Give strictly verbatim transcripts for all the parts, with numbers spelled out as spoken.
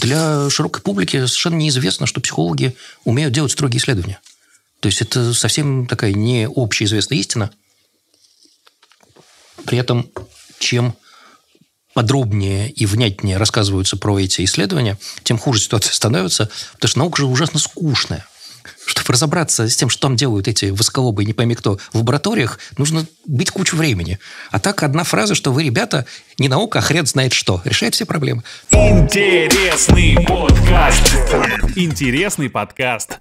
Для широкой публики совершенно неизвестно, что психологи умеют делать строгие исследования. То есть это совсем такая не общеизвестная истина. При этом, чем подробнее и внятнее рассказываются про эти исследования, тем хуже ситуация становится, потому что наука же ужасно скучная. Чтобы разобраться с тем, что там делают эти высоколобые, не пойми кто, в лабораториях, нужно бить кучу времени. А так одна фраза, что вы, ребята, не наука, а хрен знает что. Решает все проблемы. Интересный подкаст. Интересный подкаст.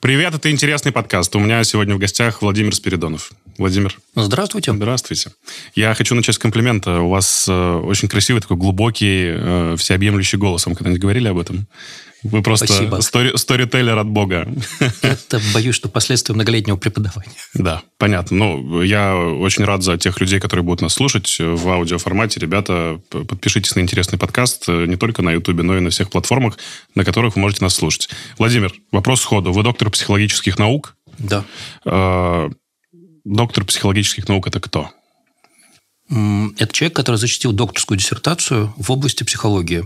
Привет, это «Интересный подкаст». У меня сегодня в гостях Владимир Спиридонов. Владимир. Здравствуйте. Здравствуйте. Я хочу начать с комплимента. У вас э, очень красивый, такой глубокий, э, всеобъемлющий голос. Вы когда-нибудь говорили об этом? Вы просто стори- сторителлер от Бога. Это, боюсь, что последствия многолетнего преподавания. Да, понятно. Ну, я очень рад за тех людей, которые будут нас слушать в аудиоформате. Ребята, подпишитесь на «Интересный подкаст» не только на Ютубе, но и на всех платформах, на которых вы можете нас слушать. Владимир, вопрос сходу. Вы доктор психологических наук? Да. Э-э- доктор психологических наук – это кто? Это человек, который защитил докторскую диссертацию в области психологии.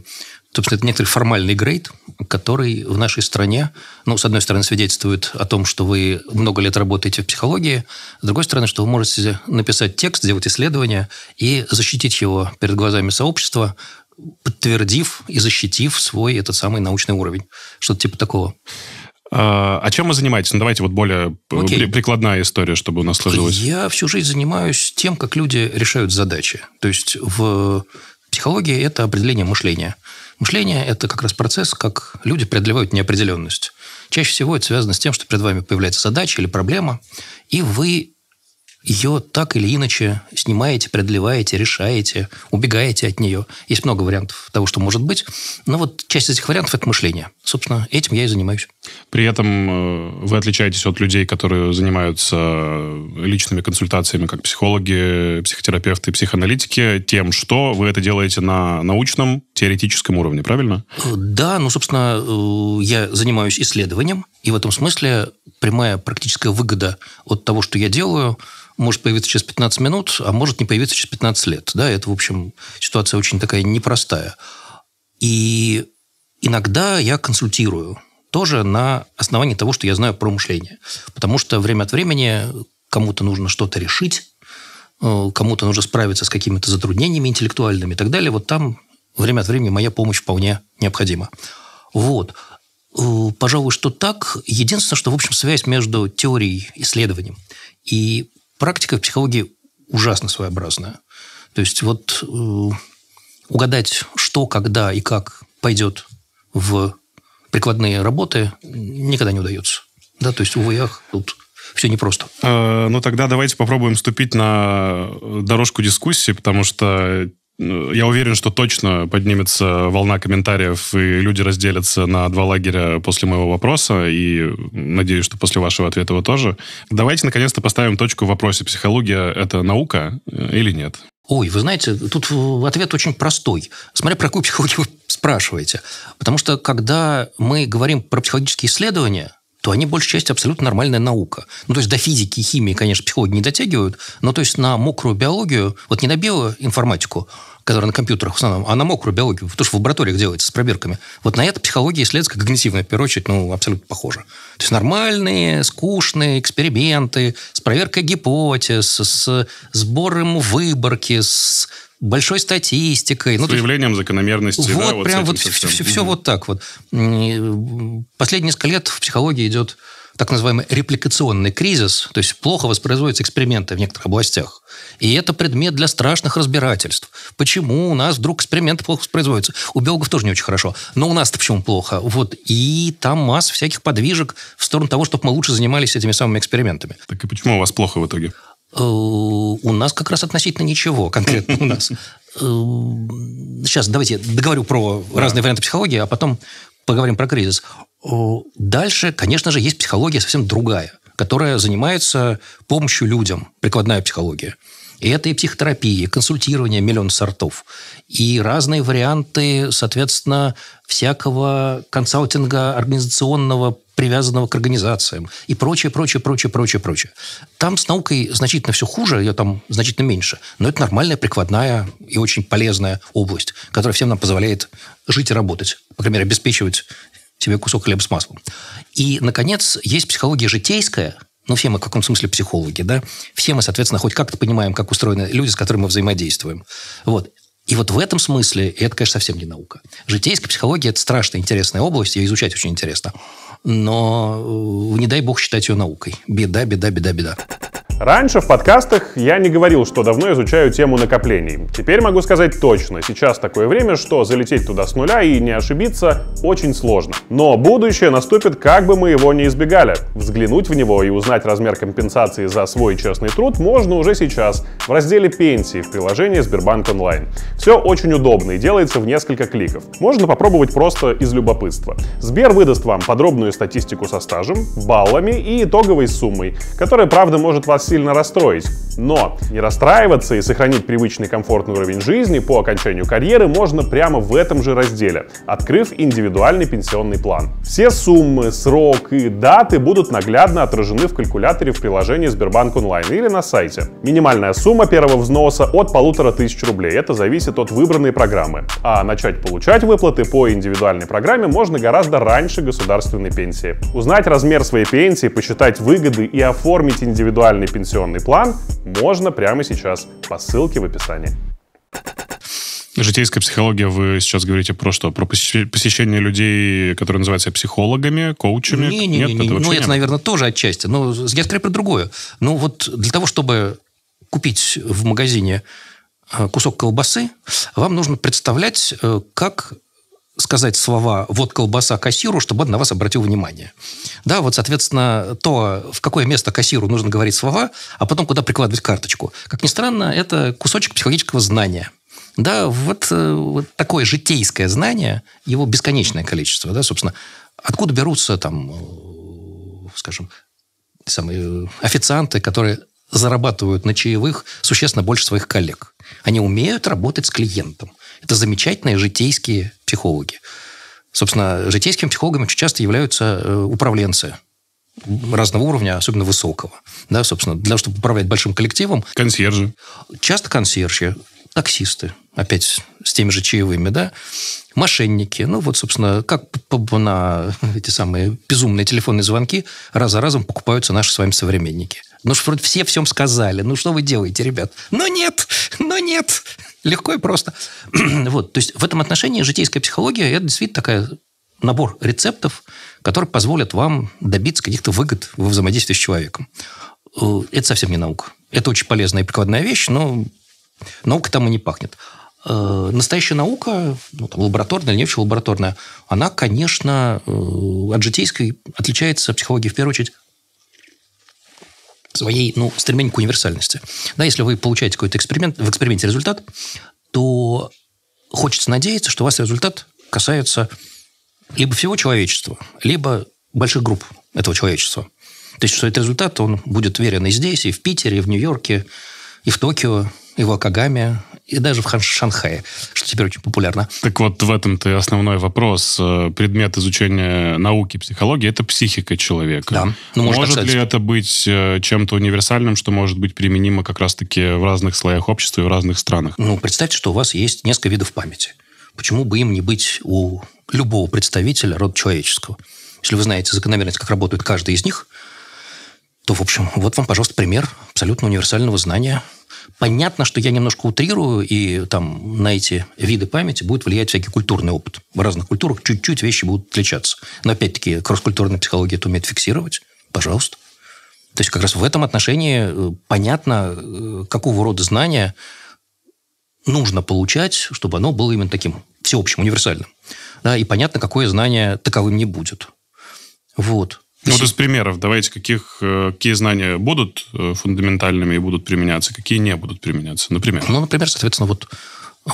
Собственно, это некоторый формальный грейд, который в нашей стране, ну, с одной стороны, свидетельствует о том, что вы много лет работаете в психологии, с другой стороны, что вы можете написать текст, сделать исследование и защитить его перед глазами сообщества, подтвердив и защитив свой этот самый научный уровень. Что-то типа такого. А, а чем вы занимаетесь? Ну, давайте вот более Окей. прикладная история, чтобы у нас сложилось. Я всю жизнь занимаюсь тем, как люди решают задачи. То есть в психологии это определение мышления. Мышление – это как раз процесс, как люди преодолевают неопределенность. Чаще всего это связано с тем, что перед вами появляется задача или проблема, и вы ее так или иначе снимаете, преодолеваете, решаете, убегаете от нее. Есть много вариантов того, что может быть. Но вот часть из этих вариантов – это мышление. Собственно, этим я и занимаюсь. При этом вы отличаетесь от людей, которые занимаются личными консультациями, как психологи, психотерапевты, психоаналитики, тем, что вы это делаете на научном, теоретическом уровне, правильно? Да, ну, собственно, я занимаюсь исследованием, и в этом смысле прямая практическая выгода от того, что я делаю, может появиться через пятнадцать минут, а может не появиться через пятнадцать лет. Да, это, в общем, ситуация очень такая непростая. И иногда я консультирую тоже на основании того, что я знаю про мышление. Потому что время от времени кому-то нужно что-то решить, кому-то нужно справиться с какими-то затруднениями интеллектуальными и так далее. Вот там время от времени моя помощь вполне необходима. Вот. Пожалуй, что так. Единственное, что, в общем, связь между теорией, исследованием и практикой в психологии ужасно своеобразная. То есть вот угадать, что, когда и как пойдет в прикладные работы, никогда не удается. Да, то есть, увы, ах, тут все непросто. Э, ну, тогда давайте попробуем вступить на дорожку дискуссии, потому что я уверен, что точно поднимется волна комментариев, и люди разделятся на два лагеря после моего вопроса, и надеюсь, что после вашего ответа вы тоже. Давайте, наконец-то, поставим точку в вопросе, психология – это наука или нет? Ой, вы знаете, тут ответ очень простой. Смотря про какую психологию вы спрашиваете. Потому что, когда мы говорим про психологические исследования, то они, большей части, абсолютно нормальная наука. Ну, то есть, до физики и химии, конечно, психологи не дотягивают, но, то есть, на мокрую биологию, вот не на биоинформатику, которая на компьютерах в основном, а на мокрую биологию, потому что в лабораториях делается с пробирками, вот на это психология исследовательская, когнитивная, в первую очередь, ну, абсолютно похожа. То есть, нормальные, скучные эксперименты с проверкой гипотез, с сбором выборки, с большой статистикой. С ну, выявлением есть закономерности. Вот, да, вот прям вот все, все, все mm-hmm. вот так вот. Последние несколько лет в психологии идет так называемый репликационный кризис, то есть плохо воспроизводятся эксперименты в некоторых областях. И это предмет для страшных разбирательств. Почему у нас вдруг эксперименты плохо воспроизводятся? У биологов тоже не очень хорошо. Но у нас-то почему плохо? Вот. И там масса всяких подвижек в сторону того, чтобы мы лучше занимались этими самыми экспериментами. Так и почему у вас плохо в итоге? У нас как раз относительно ничего, конкретно у нас. Сейчас давайте я договорю про разные варианты психологии, а потом поговорим про кризис. Дальше, конечно же, есть психология совсем другая, которая занимается помощью людям, прикладная психология. И это и психотерапия, и консультирование миллион сортов, и разные варианты, соответственно, всякого консалтинга организационного, привязанного к организациям, и прочее, прочее, прочее, прочее, прочее. Там с наукой значительно все хуже, ее там значительно меньше, но это нормальная, прикладная и очень полезная область, которая всем нам позволяет жить и работать, по крайней мере, обеспечивать себе кусок хлеба с маслом. И, наконец, есть психология житейская. Ну, все мы в каком смысле психологи, да? Все мы, соответственно, хоть как-то понимаем, как устроены люди, с которыми мы взаимодействуем. Вот. И вот в этом смысле это, конечно, совсем не наука. Житейская психология – это страшно интересная область, ее изучать очень интересно. Но не дай бог считать ее наукой. Беда, беда, беда, беда. Раньше в подкастах я не говорил, что давно изучаю тему накоплений. Теперь могу сказать точно, сейчас такое время, что залететь туда с нуля и не ошибиться очень сложно. Но будущее наступит, как бы мы его ни избегали. Взглянуть в него и узнать размер компенсации за свой честный труд можно уже сейчас в разделе «Пенсии» в приложении Сбербанк Онлайн. Все очень удобно и делается в несколько кликов. Можно попробовать просто из любопытства. Сбер выдаст вам подробную статистику со стажем, баллами и итоговой суммой, которая, правда, может вас сильно расстроить. Но не расстраиваться и сохранить привычный комфортный уровень жизни по окончанию карьеры можно прямо в этом же разделе, открыв индивидуальный пенсионный план. Все суммы, срок и даты будут наглядно отражены в калькуляторе в приложении Сбербанк Онлайн или на сайте. Минимальная сумма первого взноса от полутора тысяч рублей. Это зависит от выбранной программы. А начать получать выплаты по индивидуальной программе можно гораздо раньше государственной пенсии. Узнать размер своей пенсии, посчитать выгоды и оформить индивидуальный пенсионный Пенсионный план можно прямо сейчас по ссылке в описании. Житейская психология, вы сейчас говорите про что? Про посещение людей, которые называются психологами, коучами? Не, не, Нет, не, не, не. Ну, это, наверное, тоже отчасти. Но я скорее про другое. Ну, вот для того, чтобы купить в магазине кусок колбасы, вам нужно представлять, как сказать слова «вот колбаса кассиру», чтобы он на вас обратил внимание. Да, вот, соответственно, то, в какое место кассиру нужно говорить слова, а потом куда прикладывать карточку. Как ни странно, это кусочек психологического знания. Да, вот, вот такое житейское знание, его бесконечное количество, да, собственно. Откуда берутся, там, скажем, самые официанты, которые зарабатывают на чаевых существенно больше своих коллег? Они умеют работать с клиентом. Это замечательные житейские психологи. Собственно, житейскими психологами очень часто являются управленцы разного уровня, особенно высокого. Да, собственно, для того, чтобы управлять большим коллективом... Консьержи. Часто консьержи, таксисты, опять с теми же чаевыми, да, мошенники. Ну, вот, собственно, как на эти самые безумные телефонные звонки раз за разом покупаются наши с вами современники. Ну, что вроде все всем сказали. Ну, что вы делаете, ребят? Ну, нет! Ну, нет! Легко и просто. Вот. То есть, в этом отношении житейская психология – это действительно такая набор рецептов, которые позволят вам добиться каких-то выгод во взаимодействии с человеком. Это совсем не наука. Это очень полезная и прикладная вещь, но наука там и не пахнет. Настоящая наука, ну, там, лабораторная или не вообще лабораторная, она, конечно, от житейской отличается от психологии, в первую очередь, своей, ну, стремлением к универсальности. Да, если вы получаете какой-то эксперимент, в эксперименте результат, то хочется надеяться, что у вас результат касается либо всего человечества, либо больших групп этого человечества. То есть, что этот результат, он будет верен и здесь, и в Питере, и в Нью-Йорке, и в Токио, и в Акагаме, и даже в Хан- Шанхае, что теперь очень популярно. Так вот, в этом-то и основной вопрос. Предмет изучения науки, психологии – это психика человека. Да. Ну, может может ли это быть чем-то универсальным, что может быть применимо как раз-таки в разных слоях общества и в разных странах? Ну, представьте, что у вас есть несколько видов памяти. Почему бы им не быть у любого представителя рода человеческого? Если вы знаете закономерность, как работает каждый из них, то, в общем, вот вам, пожалуйста, пример абсолютно универсального знания. Понятно, что я немножко утрирую, и там на эти виды памяти будет влиять всякий культурный опыт. В разных культурах чуть-чуть вещи будут отличаться. Но, опять-таки, кросс-культурная психология это умеет фиксировать. Пожалуйста. То есть, как раз в этом отношении понятно, какого рода знания нужно получать, чтобы оно было именно таким всеобщим, универсальным. Да, и понятно, какое знание таковым не будет. Вот. Ну, вот из примеров давайте, каких, какие знания будут фундаментальными и будут применяться, какие не будут применяться, например. Ну, например, соответственно, вот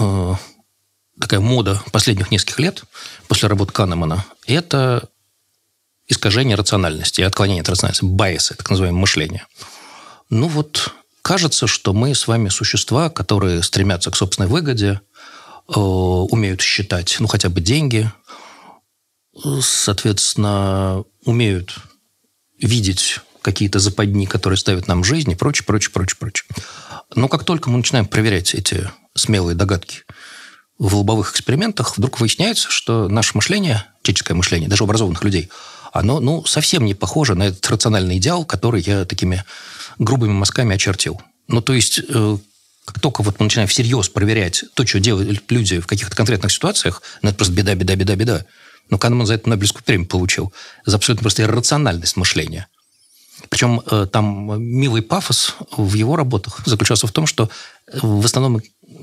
э, такая мода последних нескольких лет после работ Канемана – это искажение рациональности, отклонение от рациональности, байесы, так называемое мышление. Ну, вот Кажется, что мы с вами существа, которые стремятся к собственной выгоде, э, умеют считать, ну, хотя бы деньги, соответственно, умеют видеть какие-то западни, которые ставят нам в жизнь и прочее, прочее, прочее, прочее. Но как только мы начинаем проверять эти смелые догадки в лобовых экспериментах, вдруг выясняется, что наше мышление, этическое мышление, даже образованных людей, оно ну, совсем не похоже на этот рациональный идеал, который я такими грубыми мазками очертил. Ну, то есть, э, как только вот мы начинаем всерьез проверять то, что делают люди в каких-то конкретных ситуациях, ну, это просто беда, беда, беда, беда. Но Канеман за это Нобелевскую премию получил. За абсолютно просто иррациональность мышления. Причем э, там милый пафос в его работах заключался в том, что в основном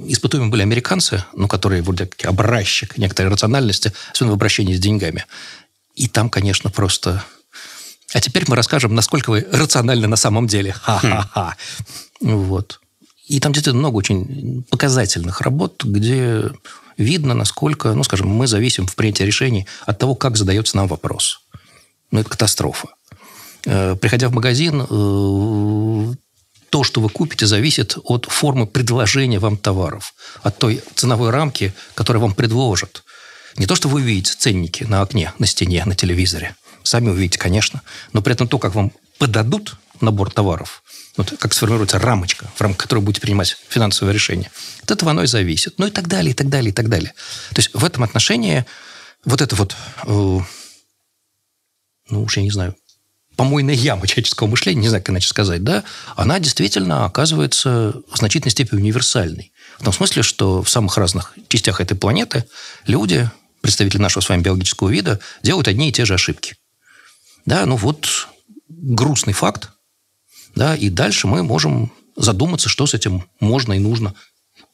испытуемы были американцы, ну, которые вроде как образчик некоторой рациональности, особенно в обращении с деньгами. И там, конечно, просто... А теперь мы расскажем, насколько вы рациональны на самом деле. Ха-ха-ха. Хм. Вот. И там действительно много очень показательных работ, где видно, насколько, ну, скажем, мы зависим в принятии решений от того, как задается нам вопрос. Ну, это катастрофа. Приходя в магазин, то, что вы купите, зависит от формы предложения вам товаров, от той ценовой рамки, которую вам предложат. Не то, что вы увидите ценники на окне, на стене, на телевизоре. Сами увидите, конечно. Но при этом то, как вам подадут набор товаров, вот как сформируется рамочка, в рамках которой будете принимать финансовое решение, от этого оно и зависит. Ну и так далее, и так далее, и так далее. То есть в этом отношении вот это вот, ну уж я не знаю, помойная яма человеческого мышления, не знаю, как иначе сказать, да, она действительно оказывается в значительной степени универсальной. В том смысле, что в самых разных частях этой планеты люди, представители нашего с вами биологического вида, делают одни и те же ошибки. Да, ну вот грустный факт, да, и дальше мы можем задуматься, что с этим можно и нужно,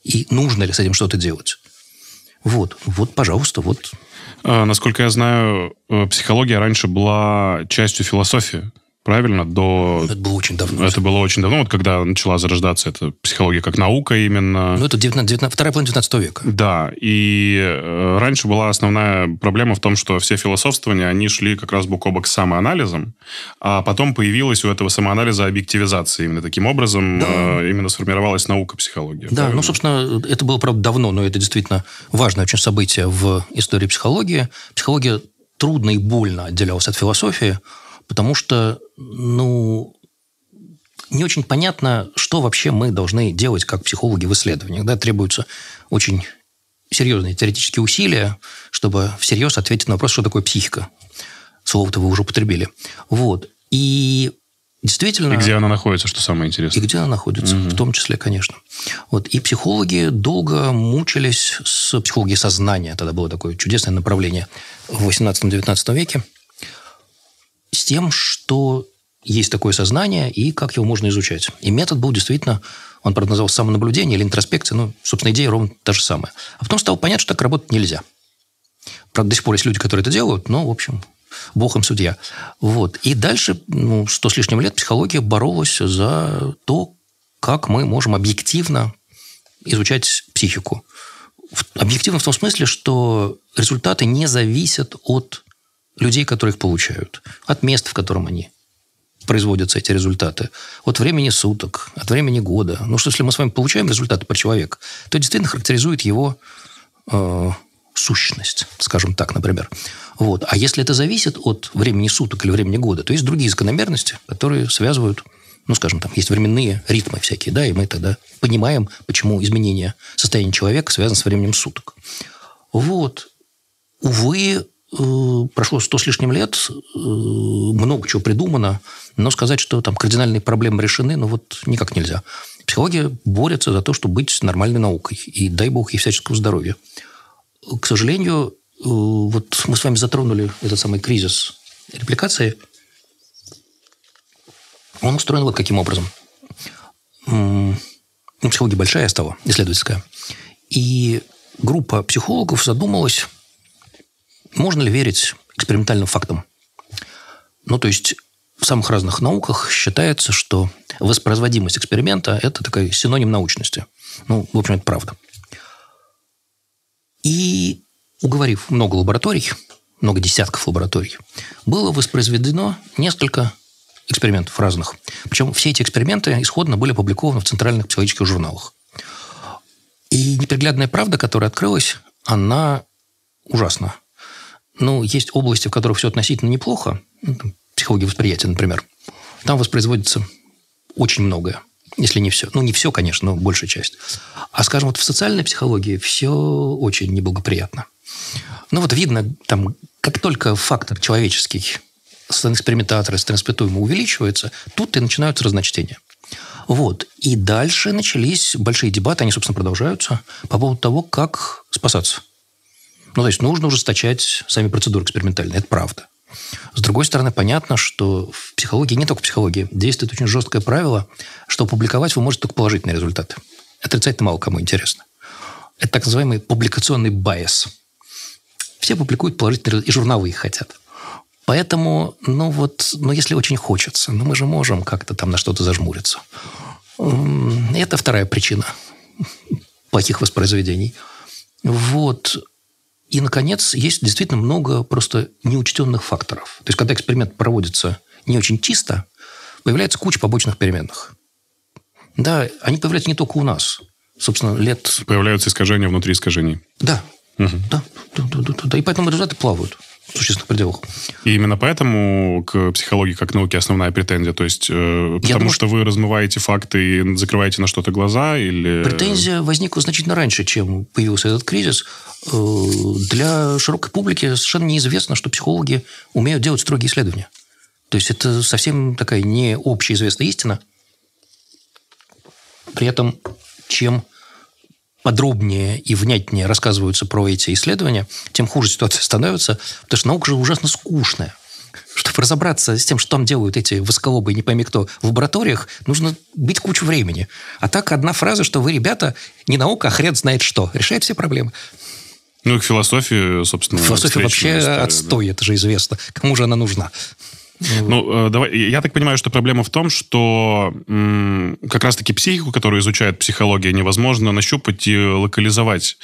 и нужно ли с этим что-то делать. Вот, вот, пожалуйста, вот. Насколько я знаю, психология раньше была частью философии, правильно? До... Это было очень давно. Это было очень давно, вот когда начала зарождаться эта психология как наука именно. Ну, это девятнадцатый, девятнадцатый, вторая половина девятнадцатого века. Да, и раньше была основная проблема в том, что все философствования, они шли как раз бок о бок с самоанализом, а потом появилась у этого самоанализа объективизация. Именно таким образом да. именно сформировалась наука психологии. Да, правильно? Ну, собственно, это было, правда, давно, но это действительно важное очень событие в истории психологии. Психология трудно и больно отделялась от философии, потому что, ну, не очень понятно, что вообще мы должны делать как психологи в исследованиях. Да, требуются очень серьезные теоретические усилия, чтобы всерьез ответить на вопрос, что такое психика. Слово-то вы уже употребили. Вот. И действительно... И где она находится, что самое интересное. И где она находится, угу. в том числе, конечно. Вот. И психологи долго мучились с психологией сознания. Тогда было такое чудесное направление в восемнадцатом-девятнадцатом веке. С тем, что есть такое сознание и как его можно изучать. И метод был действительно, он, правда, назывался самонаблюдение или интроспекция, ну, собственно, идея ровно та же самая. А потом стало понятно, что так работать нельзя. Правда, до сих пор есть люди, которые это делают, но, в общем, бог им судья. Вот. И дальше, ну, сто с лишним лет психология боролась за то, как мы можем объективно изучать психику. Объективно в том смысле, что результаты не зависят от людей, которые их получают, от мест, в котором они производятся, эти результаты, от времени суток, от времени года. Ну, что если мы с вами получаем результаты про человека, то действительно характеризует его э, сущность, скажем так, например. Вот. А если это зависит от времени суток или времени года, то есть другие закономерности, которые связывают, ну, скажем, там есть временные ритмы всякие, да, и мы тогда понимаем, почему изменение состояния человека связано с временем суток. Вот. Увы, прошло сто с лишним лет, много чего придумано, но сказать, что там кардинальные проблемы решены, ну вот никак нельзя. Психология борется за то, чтобы быть нормальной наукой. И дай бог ей всяческого здоровья. К сожалению, вот мы с вами затронули этот самый кризис репликации. Он устроен вот каким образом. Психология большая стала, исследовательская. И группа психологов задумалась... Можно ли верить экспериментальным фактам? Ну, то есть, в самых разных науках считается, что воспроизводимость эксперимента – это такой синоним научности. Ну, в общем, это правда. И, уговорив много лабораторий, много десятков лабораторий, было воспроизведено несколько экспериментов разных. Причем все эти эксперименты исходно были опубликованы в центральных психологических журналах. И неприглядная правда, которая открылась, она ужасна. Ну, есть области, в которых все относительно неплохо. Психология восприятия, например. Там воспроизводится очень многое. Если не все. Ну, не все, конечно, но большая часть. А, скажем, вот в социальной психологии все очень неблагоприятно. Ну, вот видно, там, как только фактор человеческий с экспериментатора, с испытуемого увеличивается, тут и начинаются разночтения. Вот. И дальше начались большие дебаты, они, собственно, продолжаются, по поводу того, как спасаться. Ну, то есть, нужно ужесточать сами процедуры экспериментальные. Это правда. С другой стороны, понятно, что в психологии, не только в психологии, действует очень жесткое правило, что публиковать вы можете только положительные результаты. Отрицательно мало кому интересно. Это так называемый публикационный байс. Все публикуют положительные результаты, и журналы их хотят. Поэтому, ну вот, ну если очень хочется, ну мы же можем как-то там на что-то зажмуриться. Это вторая причина плохих воспроизведений. Вот. И, наконец, есть действительно много просто неучтенных факторов. То есть, когда эксперимент проводится не очень чисто, появляется куча побочных переменных. Да, они появляются не только у нас. Собственно, лет... Появляются искажения внутри искажений. Да. Угу. Да, да, да, да, да. И поэтому результаты плавают в существенных пределах. И именно поэтому к психологии как науке основная претензия? То есть, э, потому думаю, что вы размываете факты и закрываете на что-то глаза? Или... Претензия возникла значительно раньше, чем появился этот кризис. Для широкой публики совершенно неизвестно, что психологи умеют делать строгие исследования. То есть, это совсем такая не общеизвестная истина. При этом, чем... подробнее и внятнее рассказываются про эти исследования, тем хуже ситуация становится, потому что наука же ужасно скучная. Чтобы разобраться с тем, что там делают эти восколобы, не пойми кто, в лабораториях, нужно быть кучу времени. А так одна фраза, что вы, ребята, не наука, а хрен знает что, решает все проблемы. Ну и к философии, собственно. Философия вообще история, отстой, да. Это же известно. Кому же она нужна? Ну, давай, я так понимаю, что проблема в том, что м, как раз-таки психику, которую изучает психология, невозможно нащупать и локализовать.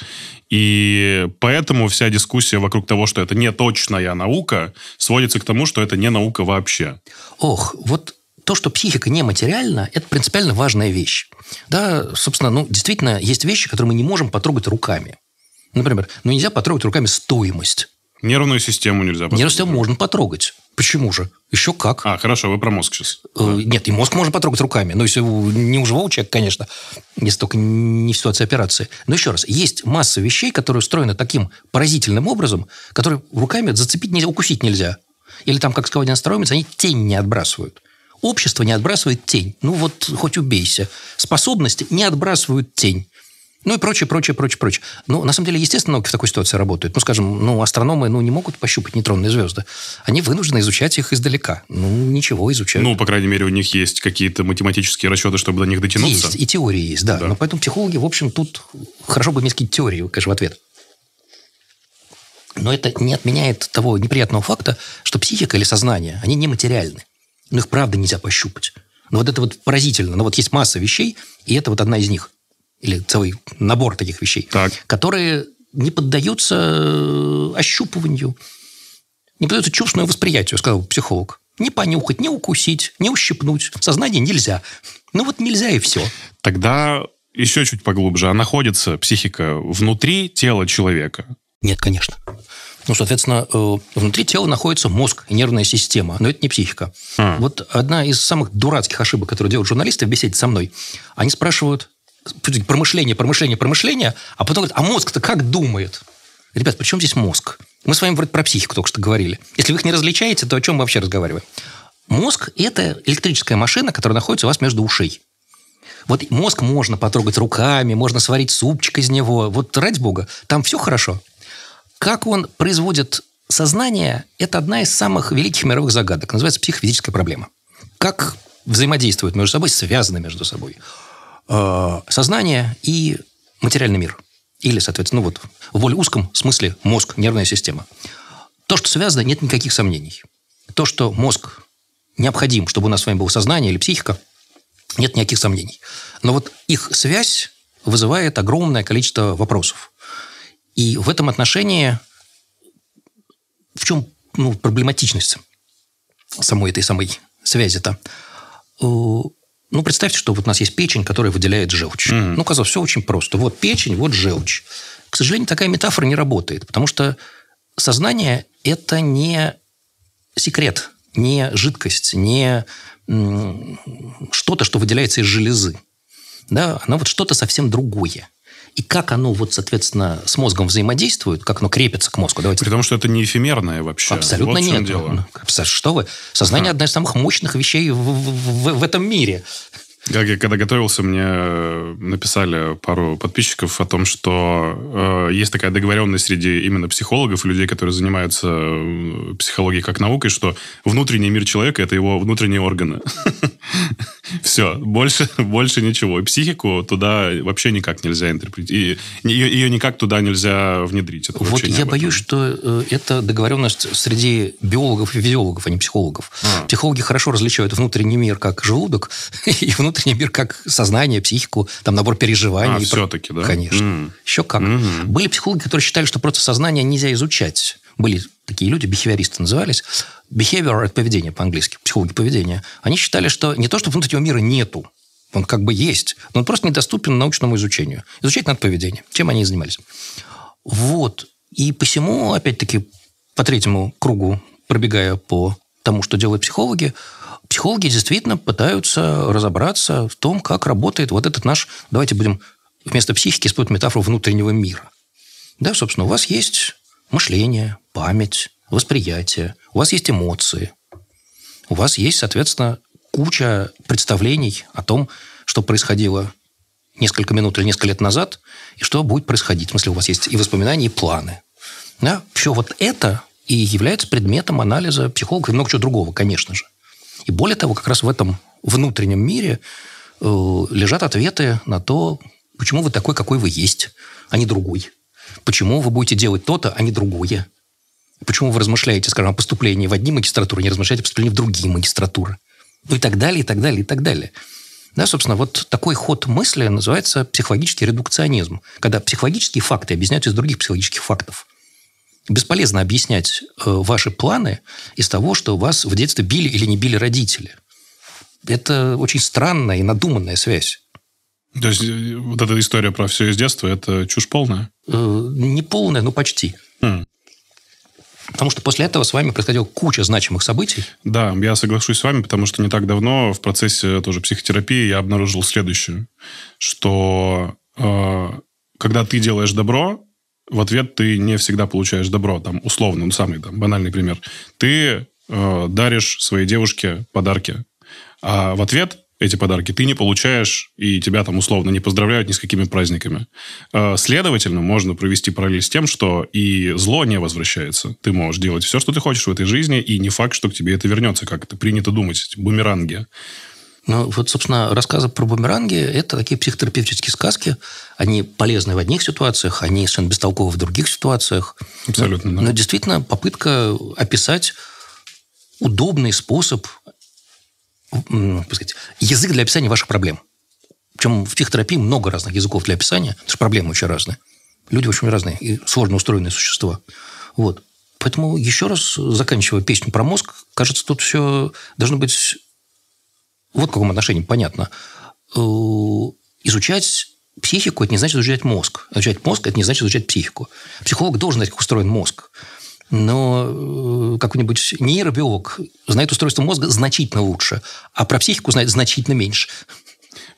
И поэтому вся дискуссия вокруг того, что это не точная наука, сводится к тому, что это не наука вообще. Ох, вот то, что психика нематериальна, это принципиально важная вещь. Да, собственно, ну, действительно, есть вещи, которые мы не можем потрогать руками. Например, ну, нельзя потрогать руками стоимость. Нервную систему нельзя потрогать. Нервную систему можно потрогать. Почему же? Еще как. А, хорошо, вы про мозг сейчас. Нет, и мозг можно потрогать руками. Но если не у живого человека, конечно. Если только не в ситуации операции. Но еще раз, есть масса вещей, которые устроены таким поразительным образом, которые руками зацепить нельзя, укусить нельзя. Или там, как сказал один остроумец, они тень не отбрасывают. Общество не отбрасывает тень. Ну вот, хоть убейся. Способности не отбрасывают тень. Ну и прочее, прочее, прочее, прочее. Ну, на самом деле, естественно, науки в такой ситуации работают. Ну, скажем, ну, астрономы ну, не могут пощупать нейтронные звезды. Они вынуждены изучать их издалека. Ну, ничего изучают. Ну, по крайней мере, у них есть какие-то математические расчеты, чтобы до них дотянуться. Есть, и теории есть, да. да. Но поэтому психологи, в общем, тут хорошо бы иметь какие-то теории, конечно, в ответ. Но это не отменяет того неприятного факта, что психика или сознание, они нематериальны. Но их, правда, нельзя пощупать. Но вот это вот поразительно. Но вот есть масса вещей, и это вот одна из них. Или целый набор таких вещей, так. которые не поддаются ощупыванию, не поддаются чувственному восприятию, сказал психолог. Не понюхать, не укусить, не ущипнуть. Сознание нельзя. Ну вот нельзя и все. Тогда еще чуть поглубже. А находится психика внутри тела человека? Нет, конечно. Ну, соответственно, внутри тела находится мозг и нервная система. Но это не психика. А. Вот одна из самых дурацких ошибок, которые делают журналисты в беседе со мной. Они спрашивают... про мышление, про мышление, про мышление, а потом говорят, а мозг-то как думает? Ребят, при чем здесь мозг? Мы с вами вроде про психику только что говорили. Если вы их не различаете, то о чем мы вообще разговариваем? Мозг – это электрическая машина, которая находится у вас между ушей. Вот мозг можно потрогать руками, можно сварить супчик из него. Вот ради бога, там все хорошо. Как он производит сознание – это одна из самых великих мировых загадок. Называется психофизическая проблема. Как взаимодействуют между собой, связаны между собой сознание и материальный мир. Или, соответственно, ну вот, в более узком смысле мозг, нервная система. То, что связано, нет никаких сомнений. То, что мозг необходим, чтобы у нас с вами было сознание или психика, нет никаких сомнений. Но вот их связь вызывает огромное количество вопросов. И в этом отношении в чем ну, проблематичность самой этой самой связи-то. Ну, представьте, что вот у нас есть печень, которая выделяет желчь. Mm-hmm. Ну, казалось, все очень просто. Вот печень, вот желчь. К сожалению, такая метафора не работает, потому что сознание – это не секрет, не жидкость, не что-то, что выделяется из железы. Да? Оно вот что-то совсем другое. И как оно, вот, соответственно, с мозгом взаимодействует, как оно крепится к мозгу. Давайте. При том, что это не эфемерное вообще. Абсолютно вот нет. Дело. Что вы? Сознание одна из самых мощных вещей в, в, в этом мире. Как я когда готовился, мне написали пару подписчиков о том, что э, есть такая договоренность среди именно психологов, людей, которые занимаются психологией как наукой, что внутренний мир человека – это его внутренние органы. Все, больше ничего. И психику туда вообще никак нельзя интерпретировать. Ее никак туда нельзя внедрить. Вот я боюсь, что это договоренность среди биологов и физиологов, а не психологов. Психологи хорошо различают внутренний мир как желудок и внутренний Внутренний мир как сознание, психику, там набор переживаний. А, все-таки, про... да? Конечно. Mm. Еще как. Mm-hmm. Были психологи, которые считали, что просто сознание нельзя изучать. Были такие люди, бихевиористы назывались. Behavior – это поведение по-английски, психологи поведения. Они считали, что не то, что внутреннего мира нету, он как бы есть, но он просто недоступен научному изучению. Изучать надо поведение. Чем они и занимались. Вот. И посему, опять-таки, по третьему кругу, пробегая по тому, что делают психологи, психологи действительно пытаются разобраться в том, как работает вот этот наш... Давайте будем вместо психики использовать метафору внутреннего мира. Да, собственно, у вас есть мышление, память, восприятие, у вас есть эмоции, у вас есть, соответственно, куча представлений о том, что происходило несколько минут или несколько лет назад, и что будет происходить. В смысле, у вас есть и воспоминания, и планы. Да? Все вот это и является предметом анализа психологов и много чего другого, конечно же. И более того, как раз в этом внутреннем мире э, лежат ответы на то, почему вы такой, какой вы есть, а не другой. Почему вы будете делать то-то, а не другое. Почему вы размышляете, скажем, о поступлении в одни магистратуры, не размышляете о поступлении в другие магистратуры. Ну и так далее, и так далее, и так далее. Да, собственно, вот такой ход мысли называется психологический редукционизм, когда психологические факты объясняются из других психологических фактов. Бесполезно объяснять ваши планы из того, что вас в детстве били или не били родители. Это очень странная и надуманная связь. То есть вот эта история про все из детства – это чушь полная? Не полная, но почти. Хм. Потому что после этого с вами происходила куча значимых событий. Да, я соглашусь с вами, потому что не так давно в процессе тоже психотерапии я обнаружил следующее, что э, когда ты делаешь добро, в ответ ты не всегда получаешь добро, там, условно, ну, самый там, банальный пример. Ты э, даришь своей девушке подарки, а в ответ эти подарки ты не получаешь, и тебя там, условно, не поздравляют ни с какими праздниками. Э, следовательно, можно провести параллель с тем, что и зло не возвращается. Ты можешь делать все, что ты хочешь в этой жизни, и не факт, что к тебе это вернется, как это принято думать, бумеранги. Ну, вот, собственно, рассказы про бумеранги – это такие психотерапевтические сказки. Они полезны в одних ситуациях, они совершенно бестолковы в других ситуациях. Абсолютно, но, да. Но действительно попытка описать удобный способ, так сказать, язык для описания ваших проблем. Причем в психотерапии много разных языков для описания, потому что проблемы очень разные. Люди очень разные и сложно устроенные существа. Вот. Поэтому еще раз, заканчивая песню про мозг, кажется, тут все должно быть... Вот в каком отношении, понятно. Изучать психику – это не значит изучать мозг. Изучать мозг – это не значит изучать психику. Психолог должен знать, как устроен мозг. Но какой-нибудь нейробиолог знает устройство мозга значительно лучше, а про психику знает значительно меньше.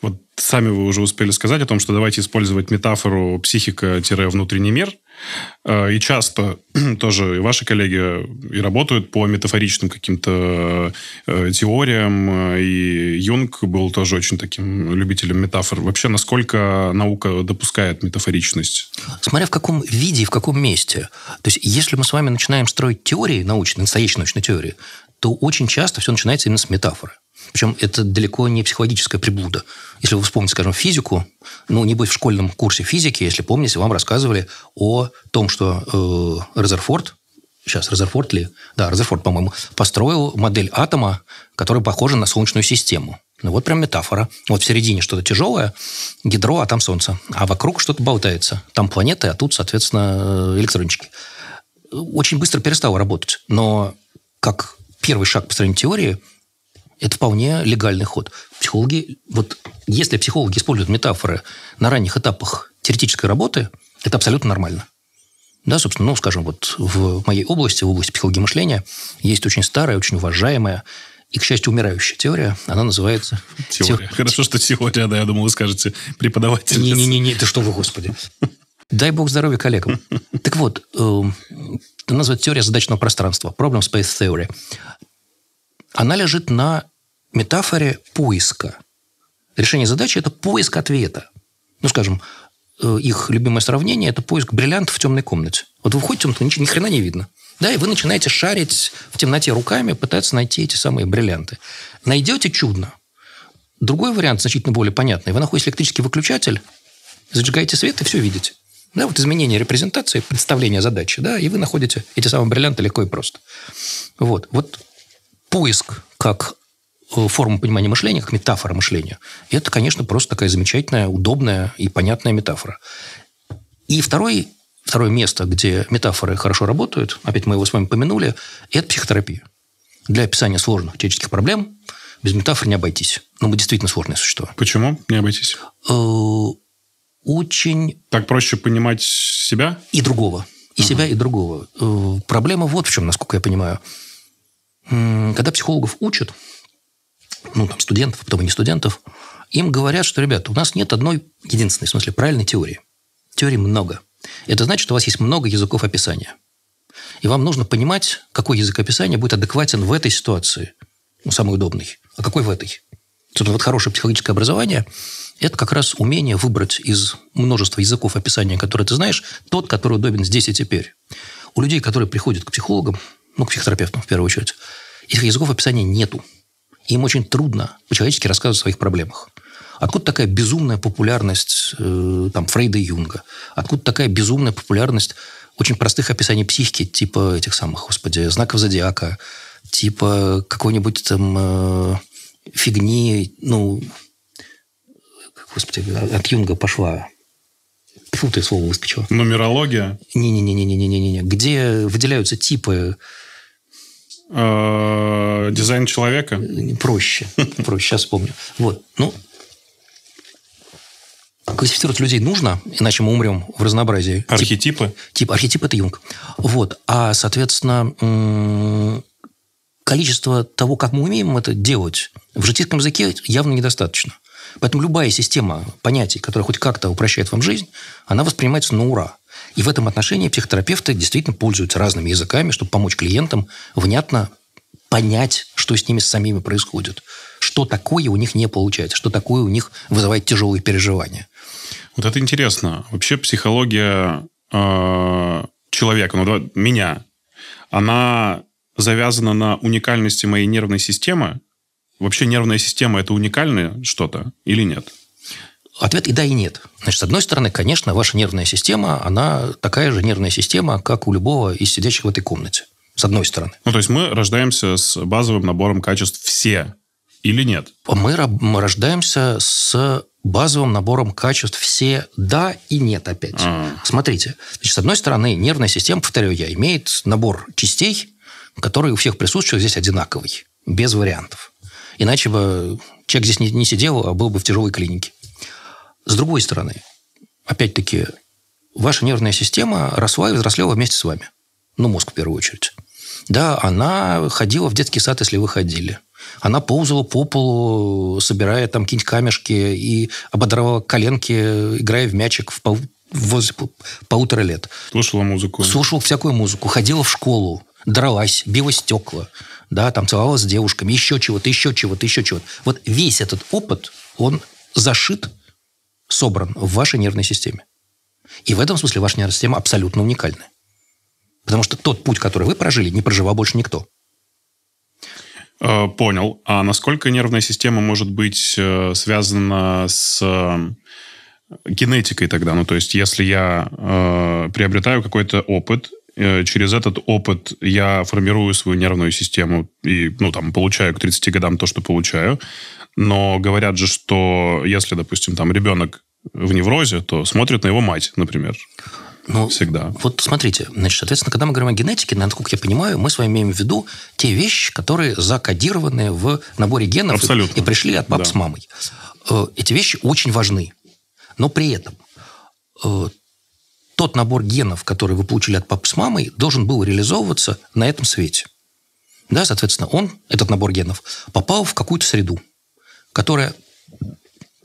Вот сами вы уже успели сказать о том, что давайте использовать метафору психика-внутренний мир. И часто тоже и ваши коллеги и работают по метафоричным каким-то теориям. И Юнг был тоже очень таким любителем метафор. Вообще, насколько наука допускает метафоричность? Смотря в каком виде и в каком месте. То есть, если мы с вами начинаем строить теории научные, настоящие научные теории, то очень часто все начинается именно с метафоры. Причем это далеко не психологическая приблуда. Если вы вспомните, скажем, физику, ну, не быть в школьном курсе физики, если помните, вам рассказывали о том, что э, Резерфорд, сейчас Резерфорд ли? Да, Резерфорд, по-моему, построил модель атома, которая похожа на Солнечную систему. Ну, вот прям метафора. Вот в середине что-то тяжелое, ядро, а там Солнце. А вокруг что-то болтается. Там планеты, а тут, соответственно, электрончики. Очень быстро перестало работать. Но как первый шаг построения теории... Это вполне легальный ход. Психологи, вот если психологи используют метафоры на ранних этапах теоретической работы, это абсолютно нормально. Да, собственно, ну, скажем, вот в моей области, в области психологии мышления, есть очень старая, очень уважаемая и, к счастью, умирающая теория. Она называется... Теория. Теор... Хорошо, что теория, да, я думал, вы скажете преподаватель. Не-не-не, это что вы, господи. Дай бог здоровья коллегам. Так вот, она называется теория задачного пространства. Problem Space Theory. Она лежит на метафоре поиска. Решение задачи – это поиск ответа. Ну, скажем... Их любимое сравнение – это поиск бриллианта в темной комнате. Вот вы входите в темноту, ни хрена не видно. Да, и вы начинаете шарить в темноте руками, пытаться найти эти самые бриллианты. Найдете – чудно. Другой вариант, значительно более понятный. Вы находите электрический выключатель, зажигаете свет и все видите. Да, вот изменение репрезентации, представления задачи, да, и вы находите эти самые бриллианты легко и просто. Вот, вот поиск как форму понимания мышления, как метафора мышления. И это, конечно, просто такая замечательная, удобная и понятная метафора. И второй, второе место, где метафоры хорошо работают, опять мы его с вами помянули, это психотерапия. Для описания сложных человеческих проблем без метафор не обойтись. Но мы действительно сложные существа. Почему не обойтись? Очень... Так проще понимать себя? И другого. И ага. себя, и другого. Проблема вот в чем, насколько я понимаю. Когда психологов учат, ну, там, студентов, потом и не студентов, им говорят, что, ребята, у нас нет одной, единственной, в смысле, правильной теории. Теорий много. Это значит, что у вас есть много языков описания. И вам нужно понимать, какой язык описания будет адекватен в этой ситуации. Ну, самый удобный. А какой в этой? Собственно, вот хорошее психологическое образование – это как раз умение выбрать из множества языков описания, которые ты знаешь, тот, который удобен здесь и теперь. У людей, которые приходят к психологам, ну, к психотерапевтам в первую очередь, их языков описания нету. Им очень трудно по-человечески рассказывать о своих проблемах. Откуда такая безумная популярность там, Фрейда и Юнга? Откуда такая безумная популярность очень простых описаний психики, типа этих самых, господи, знаков зодиака, типа какой-нибудь там фигни, ну, господи, от Юнга пошла. Фу, ты слово выскочило. Нумерология? Не-не-не-не-не-не-не. Где выделяются типы... Дизайн человека? Проще. Проще, сейчас вспомню. Вот. Ну, классифицировать людей нужно, иначе мы умрем в разнообразии. Архетипы? Тип, тип архетип – это Юнг. Вот. А, соответственно, количество того, как мы умеем это делать, в житейском языке явно недостаточно. Поэтому любая система понятий, которая хоть как-то упрощает вам жизнь, она воспринимается на ура. И в этом отношении психотерапевты действительно пользуются разными языками, чтобы помочь клиентам внятно понять, что с ними самими происходит, что такое у них не получается, что такое у них вызывает тяжелые переживания. Вот это интересно. Вообще психология э, человека, ну, меня, она завязана на уникальности моей нервной системы. Вообще нервная система – это уникальное что-то или нет? Ответ и да, и нет. Значит, с одной стороны, конечно, ваша нервная система, она такая же нервная система, как у любого из сидящих в этой комнате. С одной стороны. Ну, то есть мы рождаемся с базовым набором качеств все или нет? Мы, мы рождаемся с базовым набором качеств все да и нет опять. А-а-а. Смотрите. Значит, с одной стороны, нервная система, повторяю я, имеет набор частей, который у всех присутствующих здесь одинаковый, без вариантов. Иначе бы человек здесь не, не сидел, а был бы в тяжелой клинике. С другой стороны, опять-таки, ваша нервная система росла и взрослела вместе с вами. Ну, мозг в первую очередь. Да, она ходила в детский сад, если вы ходили. Она ползала по полу, собирая там какие-нибудь камешки и ободровала коленки, играя в мячик в пол... возле полутора лет. Слушала музыку. Слушала всякую музыку. Ходила в школу, дралась, била стекла. Да, там целовалась с девушками. Еще чего-то, еще чего-то, еще чего-то. Вот весь этот опыт, он зашит, собран в вашей нервной системе. И в этом смысле ваша нервная система абсолютно уникальна. Потому что тот путь, который вы прожили, не проживал больше никто. Понял. А насколько нервная система может быть связана с генетикой тогда? Ну, то есть, если я приобретаю какой-то опыт, через этот опыт я формирую свою нервную систему и, ну, там, получаю к тридцати годам то, что получаю. Но говорят же, что если, допустим, там ребенок в неврозе, то смотрит на его мать, например. Ну, всегда. Вот смотрите, значит, соответственно, когда мы говорим о генетике, насколько я понимаю, мы с вами имеем в виду те вещи, которые закодированы в наборе генов и, и пришли от пап да. с мамой. Эти вещи очень важны. Но при этом тот набор генов, который вы получили от папы с мамой, должен был реализовываться на этом свете. Да, соответственно, он, этот набор генов, попал в какую-то среду, которая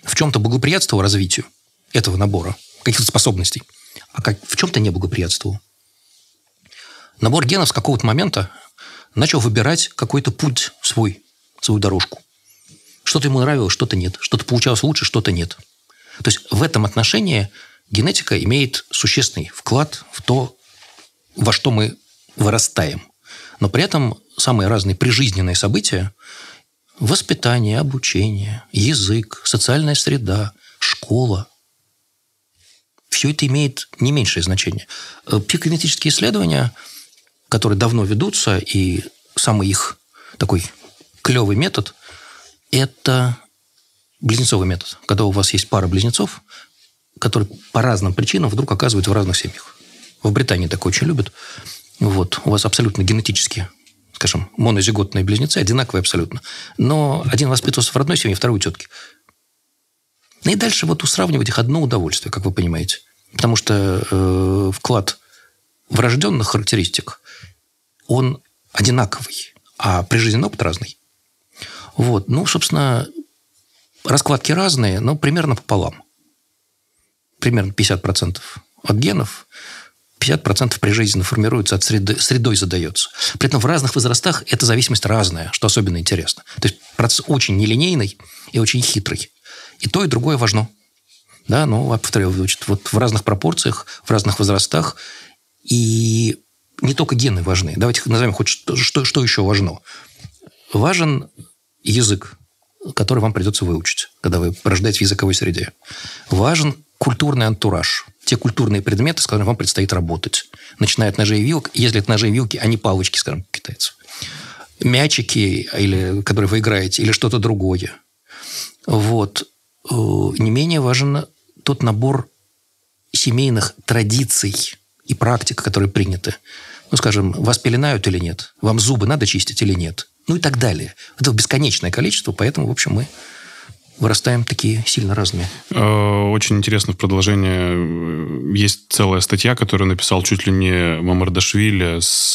в чем-то благоприятствовала развитию этого набора, каких-то способностей, а как, в чем-то не благоприятствовала. Набор генов с какого-то момента начал выбирать какой-то путь свой, свою дорожку. Что-то ему нравилось, что-то нет. Что-то получалось лучше, что-то нет. То есть в этом отношении генетика имеет существенный вклад в то, во что мы вырастаем. Но при этом самые разные прижизненные события, воспитание, обучение, язык, социальная среда, школа, все это имеет не меньшее значение. Психогенетические исследования, которые давно ведутся, и самый их такой клевый метод – это близнецовый метод. Когда у вас есть пара близнецов, которые по разным причинам вдруг оказываются в разных семьях. В Британии такое очень любят. Вот. У вас абсолютно генетически, скажем, монозиготные близнецы, одинаковые абсолютно. Но один воспитывался в родной семье, второй у тетки. И дальше вот усравнивать их одно удовольствие, как вы понимаете. Потому что э, вклад врожденных характеристик, он одинаковый, а прижизненный опыт разный. Вот. Ну, собственно, раскладки разные, но примерно пополам. Примерно пятьдесят процентов от генов, пятьдесят процентов прижизненно формируется, от среды, средой задается. При этом в разных возрастах эта зависимость разная, что особенно интересно. То есть процесс очень нелинейный и очень хитрый. И то, и другое важно. Да, ну, я повторяю, значит, вот в разных пропорциях, в разных возрастах. И не только гены важны. Давайте назовем хоть что, что, что еще важно. Важен язык, который вам придется выучить, когда вы рождаетесь в языковой среде. Важен культурный антураж. Те культурные предметы, с которыми вам предстоит работать. Начиная от ножей и вилок, если это ножи и вилки, а не палочки, скажем, китайцев. Мячики, или, которые вы играете, или что-то другое. Вот. Не менее важен тот набор семейных традиций и практик, которые приняты. Ну, скажем, вас пеленают или нет? Вам зубы надо чистить или нет? Ну и так далее. Это бесконечное количество, поэтому, в общем, мы вырастаем такие сильно разные. Очень интересно в продолжение. Есть целая статья, которую написал чуть ли не Мамардашвили с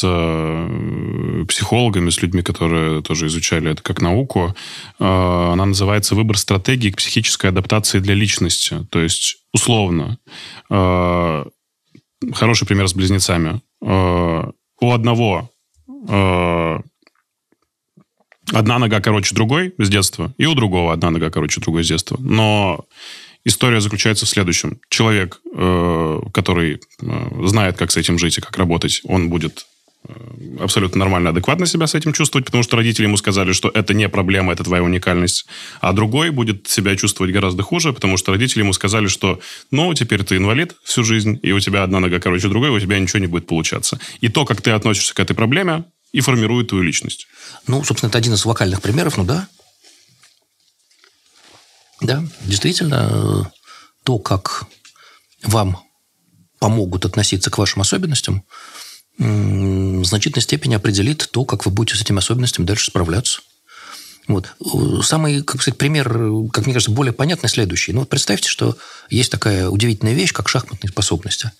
психологами, с людьми, которые тоже изучали это как науку. Она называется «Выбор стратегии к психической адаптации для личности». То есть, условно, хороший пример с близнецами. У одного... Одна нога короче другой с детства, и у другого одна нога короче другой с детства. Но история заключается в следующем. Человек, э, который э, знает, как с этим жить и как работать, он будет э, абсолютно нормально, адекватно себя с этим чувствовать, потому что родители ему сказали, что это не проблема, это твоя уникальность. А другой будет себя чувствовать гораздо хуже, потому что родители ему сказали, что ну, теперь ты инвалид всю жизнь, и у тебя одна нога короче другой, у тебя ничего не будет получаться. И то, как ты относишься к этой проблеме, и формирует твою личность. Ну, собственно, это один из локальных примеров, ну да. Да, действительно, то, как вам помогут относиться к вашим особенностям, в значительной степени определит то, как вы будете с этими особенностями дальше справляться. Вот. Самый, как сказать, пример, как мне кажется, более понятный следующий. Ну, вот представьте, что есть такая удивительная вещь, как шахматные способности.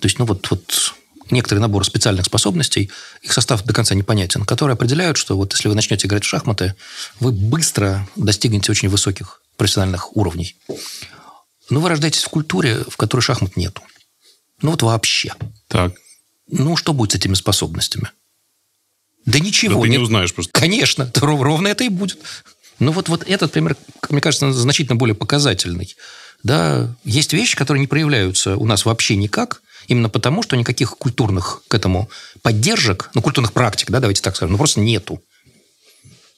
То есть, ну, вот... вот некоторый набор специальных способностей, их состав до конца непонятен, которые определяют, что вот если вы начнете играть в шахматы, вы быстро достигнете очень высоких профессиональных уровней. Но вы рождаетесь в культуре, в которой шахмат нету. Ну вот вообще. Так. Ну что будет с этими способностями? Да ничего. Да ты не узнаешь просто. Конечно, то ровно это и будет. Ну вот, вот этот пример, мне кажется, значительно более показательный. Да, есть вещи, которые не проявляются у нас вообще никак, именно потому, что никаких культурных к этому поддержек, ну, культурных практик, да, давайте так скажем, ну, просто нету.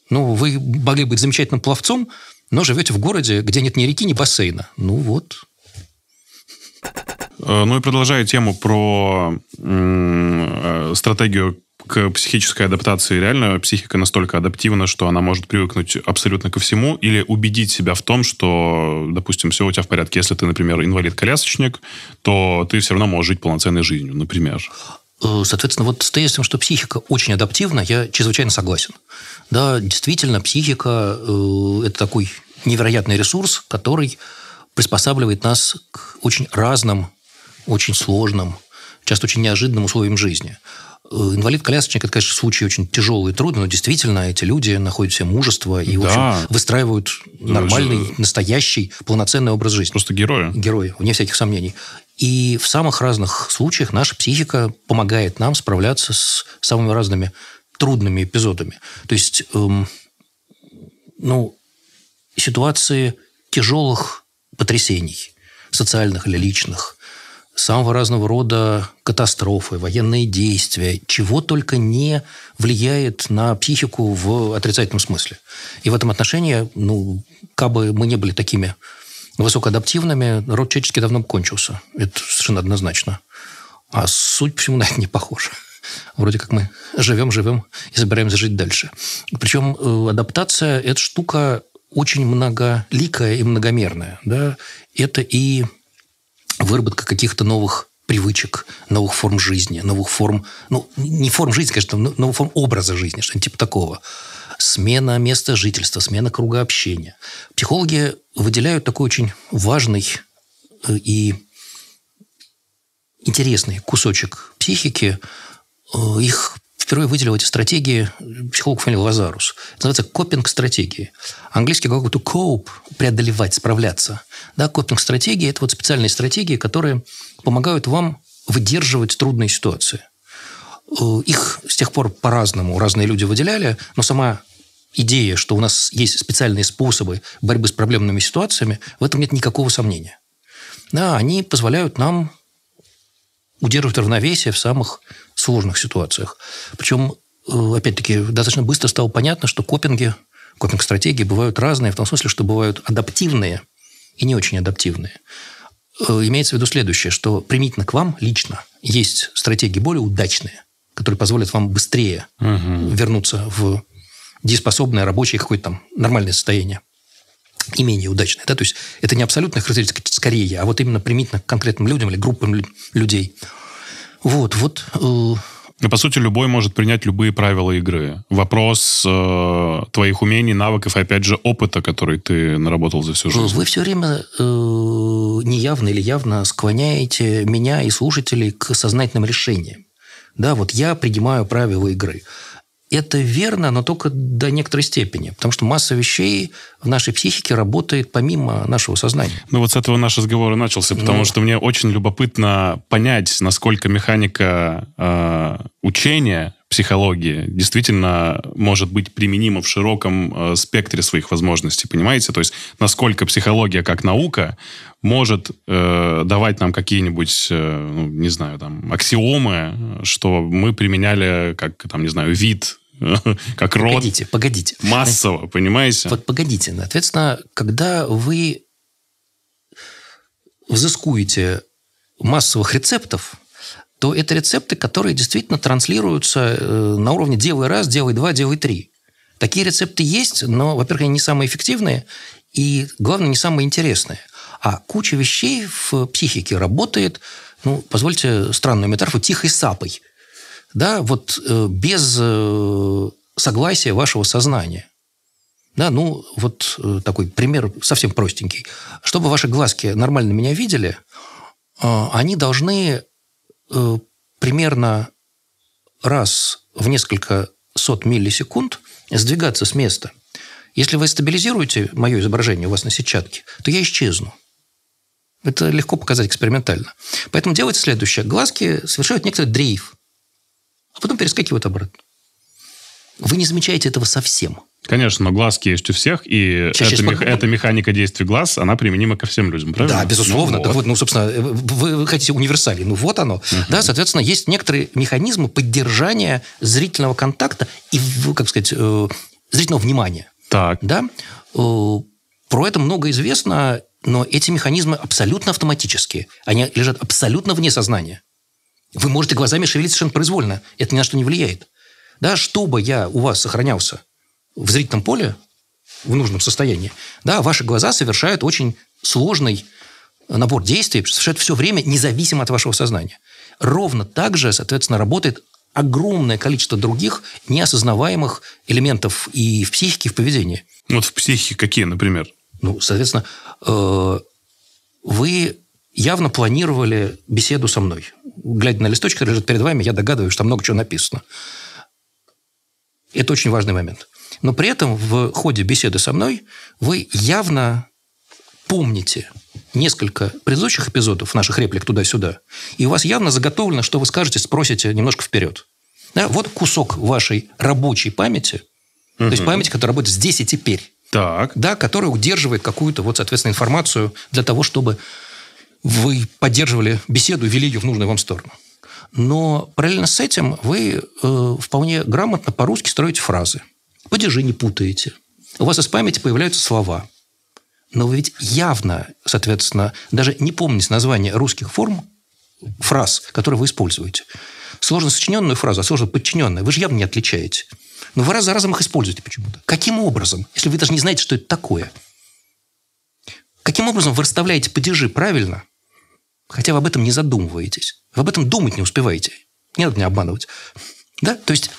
Ну, вы могли быть замечательным пловцом, но живете в городе, где нет ни реки, ни бассейна. Ну, вот. Ну, и продолжая тему про м- стратегию к психической адаптации. Реально психика настолько адаптивна, что она может привыкнуть абсолютно ко всему или убедить себя в том, что, допустим, все у тебя в порядке. Если ты, например, инвалид-колясочник, то ты все равно можешь жить полноценной жизнью, например. Соответственно, вот с тезисом, что психика очень адаптивна, я чрезвычайно согласен. Да, действительно, психика – это такой невероятный ресурс, который приспосабливает нас к очень разным, очень сложным, часто очень неожиданным условиям жизни. Инвалид-колясочник – это, конечно, случай очень тяжелый и трудный, но действительно эти люди находят в себе мужество и, да. в общем, выстраивают нормальный, да, настоящий, полноценный образ жизни. Просто герои. Герои, вне всяких сомнений. И в самых разных случаях наша психика помогает нам справляться с самыми разными трудными эпизодами. То есть, эм, ну, ситуации тяжелых потрясений, социальных или личных, самого разного рода катастрофы, военные действия, чего только не влияет на психику в отрицательном смысле. И в этом отношении, ну, как бы мы не были такими высокоадаптивными, род человеческий давно бы кончился. Это совершенно однозначно. А суть по всему на это не похожа. Вроде как мы живем, живем и собираемся жить дальше. Причем адаптация – это штука очень многоликая и многомерная. Да? Это и выработка каких-то новых привычек, новых форм жизни, новых форм... Ну, не форм жизни, конечно, новых форм образа жизни, что-нибудь типа такого. Смена места жительства, смена круга общения. Психологи выделяют такой очень важный и интересный кусочек психики. Их впервые выделил эти стратегии психолог фамилии Лазарус. Это называется копинг-стратегии. Английский глагол to cope – преодолевать, справляться. Да, копинг-стратегии – это вот специальные стратегии, которые помогают вам выдерживать трудные ситуации. Их с тех пор по-разному разные люди выделяли, но сама идея, что у нас есть специальные способы борьбы с проблемными ситуациями, в этом нет никакого сомнения. Да, они позволяют нам удерживать равновесие в самых сложных ситуациях. Причем, опять-таки, достаточно быстро стало понятно, что копинги, копинг-стратегии бывают разные, в том смысле, что бывают адаптивные и не очень адаптивные. Имеется в виду следующее, что применительно к вам лично есть стратегии более удачные, которые позволят вам быстрее угу. вернуться в дееспособное, рабочее, какое-то там нормальное состояние. И менее удачное. Да? То есть это не абсолютная характеристика скорее, а вот именно применительно к конкретным людям или группам людей. Вот, вот. Но, по сути, любой может принять любые правила игры. Вопрос э, твоих умений, навыков и, опять же, опыта, который ты наработал за всю жизнь. Вы все время э, неявно или явно склоняете меня и слушателей к сознательным решениям. Да, вот я принимаю правила игры. Это верно, но только до некоторой степени. Потому что масса вещей в нашей психике работает помимо нашего сознания. Ну вот с этого наш разговор и начался, потому ну... что мне очень любопытно понять, насколько механика э, учения, психологии действительно может быть применима в широком э, спектре своих возможностей, понимаете? То есть насколько психология как наука может э, давать нам какие-нибудь, э, ну, не знаю, там, аксиомы, что мы применяли как, там, не знаю, вид, как род. Погодите, погодите. Массово, понимаете? Вот погодите. Соответственно, когда вы взыскуете массовых рецептов, то это рецепты, которые действительно транслируются на уровне «делай раз», «делай два», «делай три». Такие рецепты есть, но, во-первых, они не самые эффективные и, главное, не самые интересные. А куча вещей в психике работает, ну, позвольте странную метафору, тихой сапой. Да, вот без согласия вашего сознания. Да, ну, вот такой пример совсем простенький. Чтобы ваши глазки нормально меня видели, они должны... примерно раз в несколько сот миллисекунд сдвигаться с места. Если вы стабилизируете мое изображение у вас на сетчатке, то я исчезну. Это легко показать экспериментально. Поэтому делается следующее. Глазки совершают некоторый дрейф, а потом перескакивают обратно. Вы не замечаете этого совсем. Конечно, но глазки есть у всех, и сейчас, эта, сейчас, мех... эта механика действий глаз, она применима ко всем людям, правильно? Да, безусловно. Ну, да, вот. Вот, ну, собственно, вы, вы хотите универсалии, ну вот оно. Uh-huh. Да, соответственно, есть некоторые механизмы поддержания зрительного контакта и, как сказать, э, зрительного внимания. Так. Да? Э, про это много известно, но эти механизмы абсолютно автоматические. Они лежат абсолютно вне сознания. Вы можете глазами шевелить совершенно произвольно. Это ни на что не влияет. да, чтобы я у вас сохранялся в зрительном поле, в нужном состоянии, да, ваши глаза совершают очень сложный набор действий, совершают все время независимо от вашего сознания. Ровно так же, соответственно, работает огромное количество других неосознаваемых элементов и в психике, и в поведении. Вот в психике какие, например? Ну, соответственно, вы явно планировали беседу со мной. Глядя на листочек, который лежит перед вами, я догадываюсь, что там много чего написано. Это очень важный момент. Но при этом в ходе беседы со мной вы явно помните несколько предыдущих эпизодов наших реплик туда-сюда, и у вас явно заготовлено, что вы скажете, спросите немножко вперед. Да, вот кусок вашей рабочей памяти, угу. то есть памяти, которая работает здесь и теперь, так. Да, которая удерживает какую-то, вот, соответственно, информацию для того, чтобы вы поддерживали беседу, вели ее в нужную вам сторону. Но параллельно с этим вы э, вполне грамотно по-русски строите фразы. Падежи не путаете. У вас из памяти появляются слова. Но вы ведь явно, соответственно, даже не помните название русских форм, фраз, которые вы используете. Сложно сочиненную фразу, а сложно подчиненную вы же явно не отличаете. Но вы раз за разом их используете почему-то. Каким образом, если вы даже не знаете, что это такое? Каким образом вы расставляете падежи правильно, хотя вы об этом не задумываетесь? Вы об этом думать не успеваете. Не надо меня обманывать. Да? То есть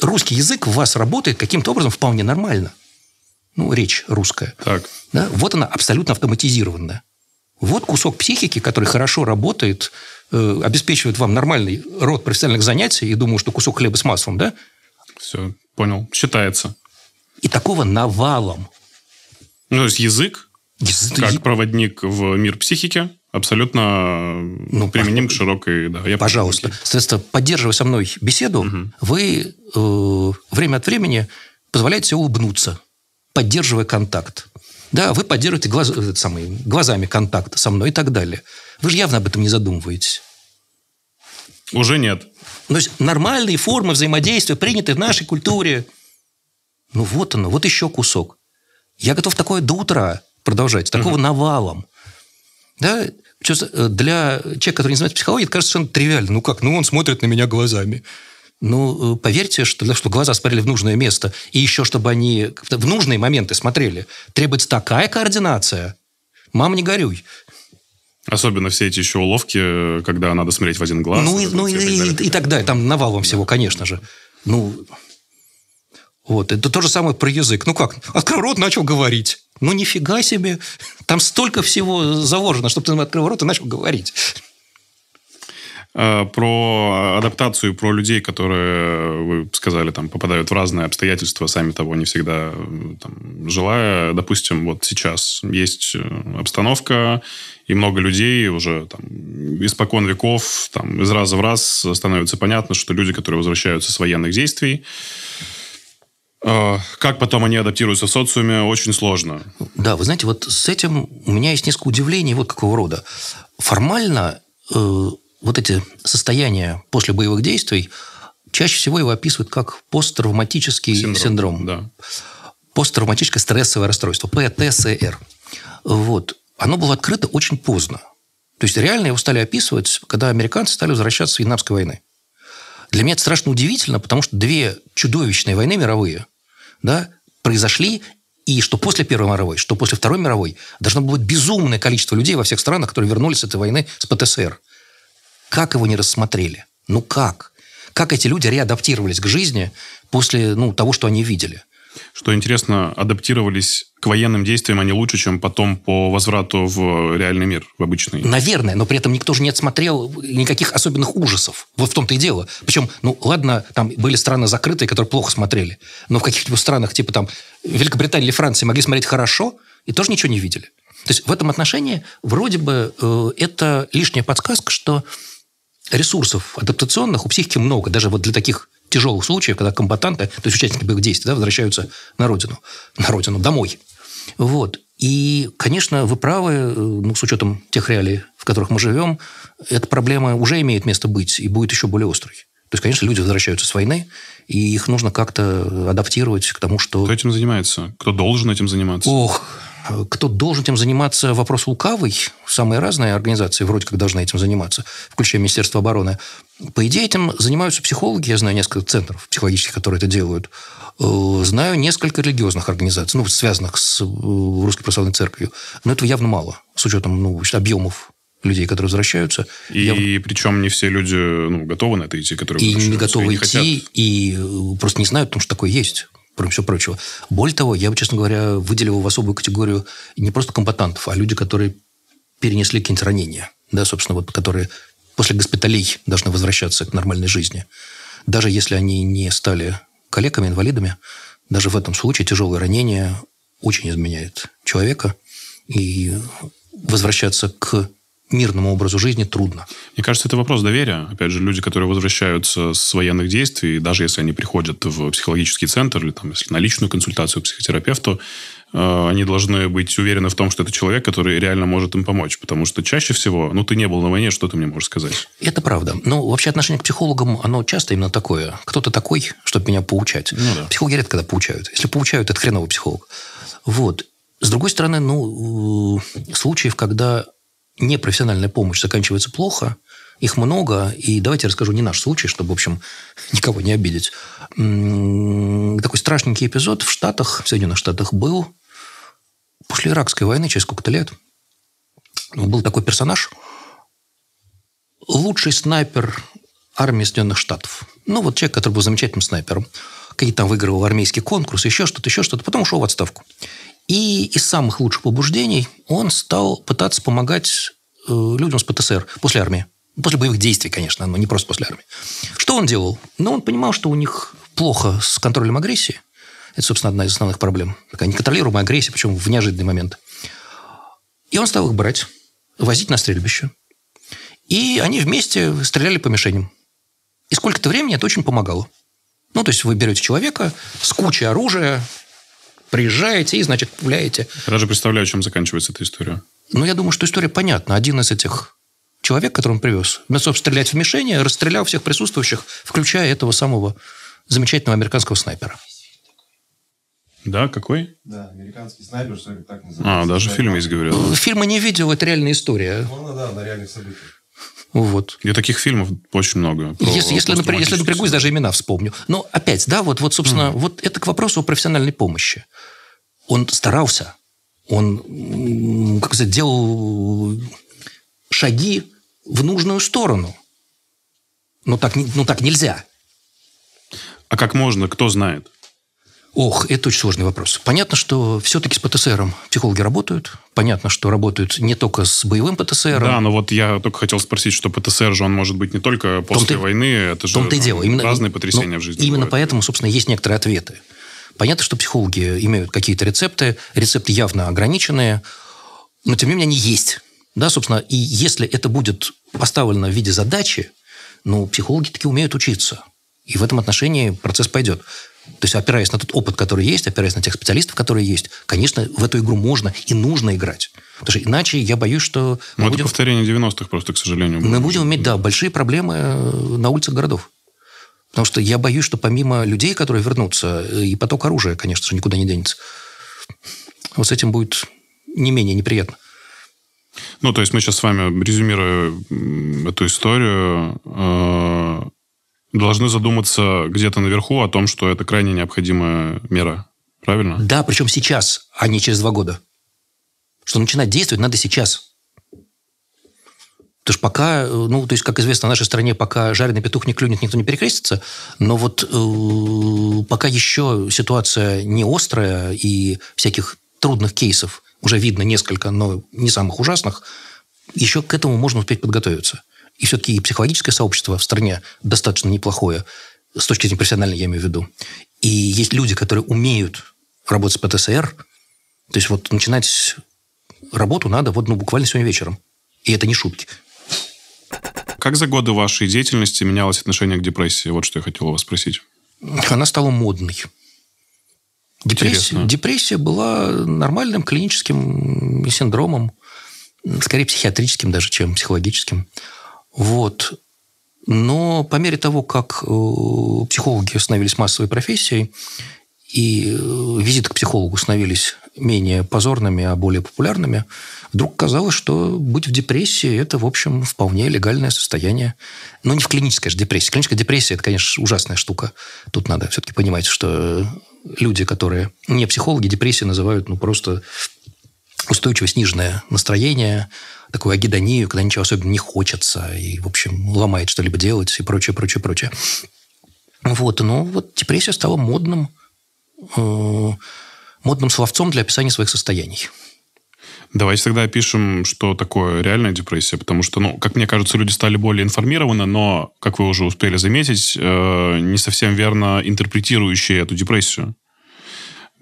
русский язык в вас работает каким-то образом вполне нормально. Ну, речь русская. Так. Да? Вот она абсолютно автоматизированная. Вот кусок психики, который хорошо работает, э, обеспечивает вам нормальный род профессиональных занятий. И думаю, что кусок хлеба с маслом, да? Все, понял. Считается. И такого навалом. Ну, то есть язык, язык как проводник в мир психики, абсолютно ну, применим по... к широкой... Да, я пожалуйста. Понимаю. Соответственно, поддерживая со мной беседу, угу. вы э, время от времени позволяете себе улыбнуться, поддерживая контакт. Да, вы поддерживаете глаз, самые, глазами контакт со мной и так далее. Вы же явно об этом не задумываетесь. Уже нет. То есть нормальные формы взаимодействия приняты в нашей культуре. Ну, вот оно, вот еще кусок. Я готов такое до утра продолжать, такого угу. навалом. Да, для человека, который не занимается психологией, это кажется совершенно тривиально. Ну как, ну он смотрит на меня глазами. Ну, поверьте, что для того, чтобы глаза смотрели в нужное место, и еще чтобы они в нужные моменты смотрели, требуется такая координация. Мама, не горюй. Особенно все эти еще уловки, когда надо смотреть в один глаз. Ну, и, ну, и, и, и так далее. Там навал вам всего, конечно же. Ну, вот. Это то же самое про язык. Ну как, открыл рот, начал говорить. Ну, нифига себе. Там столько всего заложено, чтобы ты открыл рот и начал говорить. Про адаптацию, про людей, которые, вы сказали, там, попадают в разные обстоятельства, сами того не всегда там, желая. Допустим, вот сейчас есть обстановка, и много людей уже там, испокон веков, там, из раза в раз становится понятно, что люди, которые возвращаются с военных действий, как потом они адаптируются в социуме, очень сложно. Да, вы знаете, вот с этим у меня есть несколько удивлений вот какого рода. Формально э, вот эти состояния после боевых действий чаще всего его описывают как посттравматический синдром. синдром. Да. Посттравматическое стрессовое расстройство, ПТСР. Вот. Оно было открыто очень поздно. То есть реально его стали описывать, когда американцы стали возвращаться с Вьетнамской войны. Для меня это страшно удивительно, потому что две чудовищные войны мировые, да, произошли, и что после Первой мировой, что после Второй мировой должно было быть безумное количество людей во всех странах, которые вернулись с этой войны с ПТСР. Как его не рассмотрели? Ну как? Как эти люди реадаптировались к жизни после ну, того, что они видели? Что интересно, адаптировались к военным действиям они лучше, чем потом по возврату в реальный мир, в обычный. Наверное, но при этом никто же не отсмотрел никаких особенных ужасов. Вот в том-то и дело. Причем, ну ладно, там были страны закрытые, которые плохо смотрели, но в каких-то странах, типа там Великобритания или Франция, могли смотреть хорошо и тоже ничего не видели. То есть в этом отношении вроде бы э, это лишняя подсказка, что ресурсов адаптационных у психики много, даже вот для таких тяжелых случаев, когда комбатанты, то есть участники боевых действий, да, возвращаются на родину, на родину, домой. Вот. И, конечно, вы правы, ну, с учетом тех реалий, в которых мы живем, эта проблема уже имеет место быть и будет еще более острой. То есть, конечно, люди возвращаются с войны, и их нужно как-то адаптировать к тому, что... Кто этим занимается? Кто должен этим заниматься? Ох, кто должен этим заниматься, вопрос лукавый. Самые разные организации вроде как должны этим заниматься, включая Министерство обороны. По идее, этим занимаются психологи. Я знаю несколько центров психологических, которые это делают. Знаю несколько религиозных организаций, ну, связанных с Русской Православной Церковью. Но этого явно мало, с учетом ну, объемов людей, которые возвращаются. И явно... причем не все люди ну, готовы на это идти, которые и не готовы и идти, не хотят. И просто не знают, потому что такое есть. Кроме всего прочего. Более того, я бы, честно говоря, выделил в особую категорию не просто комбатантов, а люди, которые перенесли какие-нибудь ранения, да, собственно, вот, которые после госпиталей должны возвращаться к нормальной жизни. Даже если они не стали калеками, инвалидами, даже в этом случае тяжелое ранение очень изменяет человека, и возвращаться к мирному образу жизни трудно. Мне кажется, это вопрос доверия. Опять же, люди, которые возвращаются с военных действий, даже если они приходят в психологический центр или там, если на личную консультацию к психотерапевту, они должны быть уверены в том, что это человек, который реально может им помочь. Потому что чаще всего, ну, ты не был на войне, что ты мне можешь сказать? Это правда. Но вообще отношение к психологам, оно часто именно такое. Кто-то такой, чтобы меня поучать. Ну, да. Психологи редко когда поучают. Если поучают, это хреновый психолог. Вот. С другой стороны, ну, случаев, когда непрофессиональная помощь заканчивается плохо, их много, и давайте я расскажу не наш случай, чтобы, в общем, никого не обидеть. Такой страшненький эпизод в Штатах, в Соединенных Штатах был. После Иракской войны, через сколько-то лет, был такой персонаж, лучший снайпер армии Соединенных Штатов. Ну, вот человек, который был замечательным снайпером. Какие-то там выигрывал армейский конкурс, еще что-то, еще что-то. Потом ушел в отставку. И из самых лучших побуждений он стал пытаться помогать людям с ПТСР после армии. После боевых действий, конечно, но не просто после армии. Что он делал? Ну, он понимал, что у них плохо с контролем агрессии. Это, собственно, одна из основных проблем. Такая неконтролируемая агрессия, причем в неожиданный момент. И он стал их брать, возить на стрельбище. И они вместе стреляли по мишеням. И сколько-то времени это очень помогало. Ну, то есть вы берете человека с кучей оружия, приезжаете и, значит, гуляете. Я даже представляю, чем заканчивается эта история. Ну, я думаю, что история понятна. Один из этих человек, который он привез, вместо того, чтобы стрелять в мишени, расстрелял всех присутствующих, включая этого самого замечательного американского снайпера. Да, какой? Да, американский снайпер, что ли, так называется. А, даже фильм есть, говорят. Фильма не видел, это реальная история. Ну, да, на реальных событиях. Вот. И таких фильмов очень много. Если, если, напря... если напрягусь, даже имена вспомню. Но опять, да, вот, вот собственно, mm. вот это к вопросу о профессиональной помощи. Он старался, он, как сказать, делал шаги в нужную сторону. Но так, но так нельзя. А как можно, кто знает? Ох, это очень сложный вопрос. Понятно, что все-таки с ПТСРом психологи работают. Понятно, что работают не только с боевым ПТСРом. Да, но вот я только хотел спросить, что ПТСР же он может быть не только после войны. Это же разные потрясения в жизни. Именно поэтому, собственно, есть некоторые ответы. Понятно, что психологи имеют какие-то рецепты. Рецепты явно ограниченные. Но, тем не менее, они есть. Да, собственно, и если это будет поставлено в виде задачи, ну, психологи таки умеют учиться. И в этом отношении процесс пойдет. То есть, опираясь на тот опыт, который есть, опираясь на тех специалистов, которые есть, конечно, в эту игру можно и нужно играть. Потому что иначе я боюсь, что... Ну, это будем... повторение девяностых просто, к сожалению. Мы будем иметь, да, большие проблемы на улицах городов. Потому что я боюсь, что помимо людей, которые вернутся, и поток оружия, конечно же, никуда не денется. Вот с этим будет не менее неприятно. Ну, то есть, мы сейчас с вами, резюмируя эту историю... Э- Должны задуматься где-то наверху о том, что это крайне необходимая мера. Правильно? Да, причем сейчас, а не через два года. Что начинать действовать надо сейчас. Потому что пока, ну, то есть, как известно, в нашей стране пока жареный петух не клюнет, никто не перекрестится. Но вот э, пока еще ситуация не острая и всяких трудных кейсов уже видно несколько, но не самых ужасных, еще к этому можно успеть подготовиться. И все-таки и психологическое сообщество в стране достаточно неплохое, с точки зрения профессиональной, я имею в виду. И есть люди, которые умеют работать с ПТСР. То есть, вот начинать работу надо вот, ну, буквально сегодня вечером. И это не шутки. Как за годы вашей деятельности менялось отношение к депрессии? Вот что я хотел у вас спросить. Она стала модной. Депрессия, депрессия была нормальным клиническим синдромом. Скорее, психиатрическим даже, чем психологическим. Вот. Но по мере того, как психологи становились массовой профессией, и визиты к психологу становились менее позорными, а более популярными, вдруг казалось, что быть в депрессии – это, в общем, вполне легальное состояние. Но не в клинической же депрессии. Клиническая депрессия – это, конечно, ужасная штука. Тут надо все-таки понимать, что люди, которые не психологи, депрессии называют ну, просто устойчиво сниженное настроение, такую агидонию, когда ничего особенно не хочется, и, в общем, ломает что-либо делать и прочее, прочее, прочее. Вот, но вот депрессия стала модным, э, модным словцом для описания своих состояний. Давайте тогда опишем, что такое реальная депрессия, потому что, ну, как мне кажется, люди стали более информированы, но, как вы уже успели заметить, э, не совсем верно интерпретирующие эту депрессию.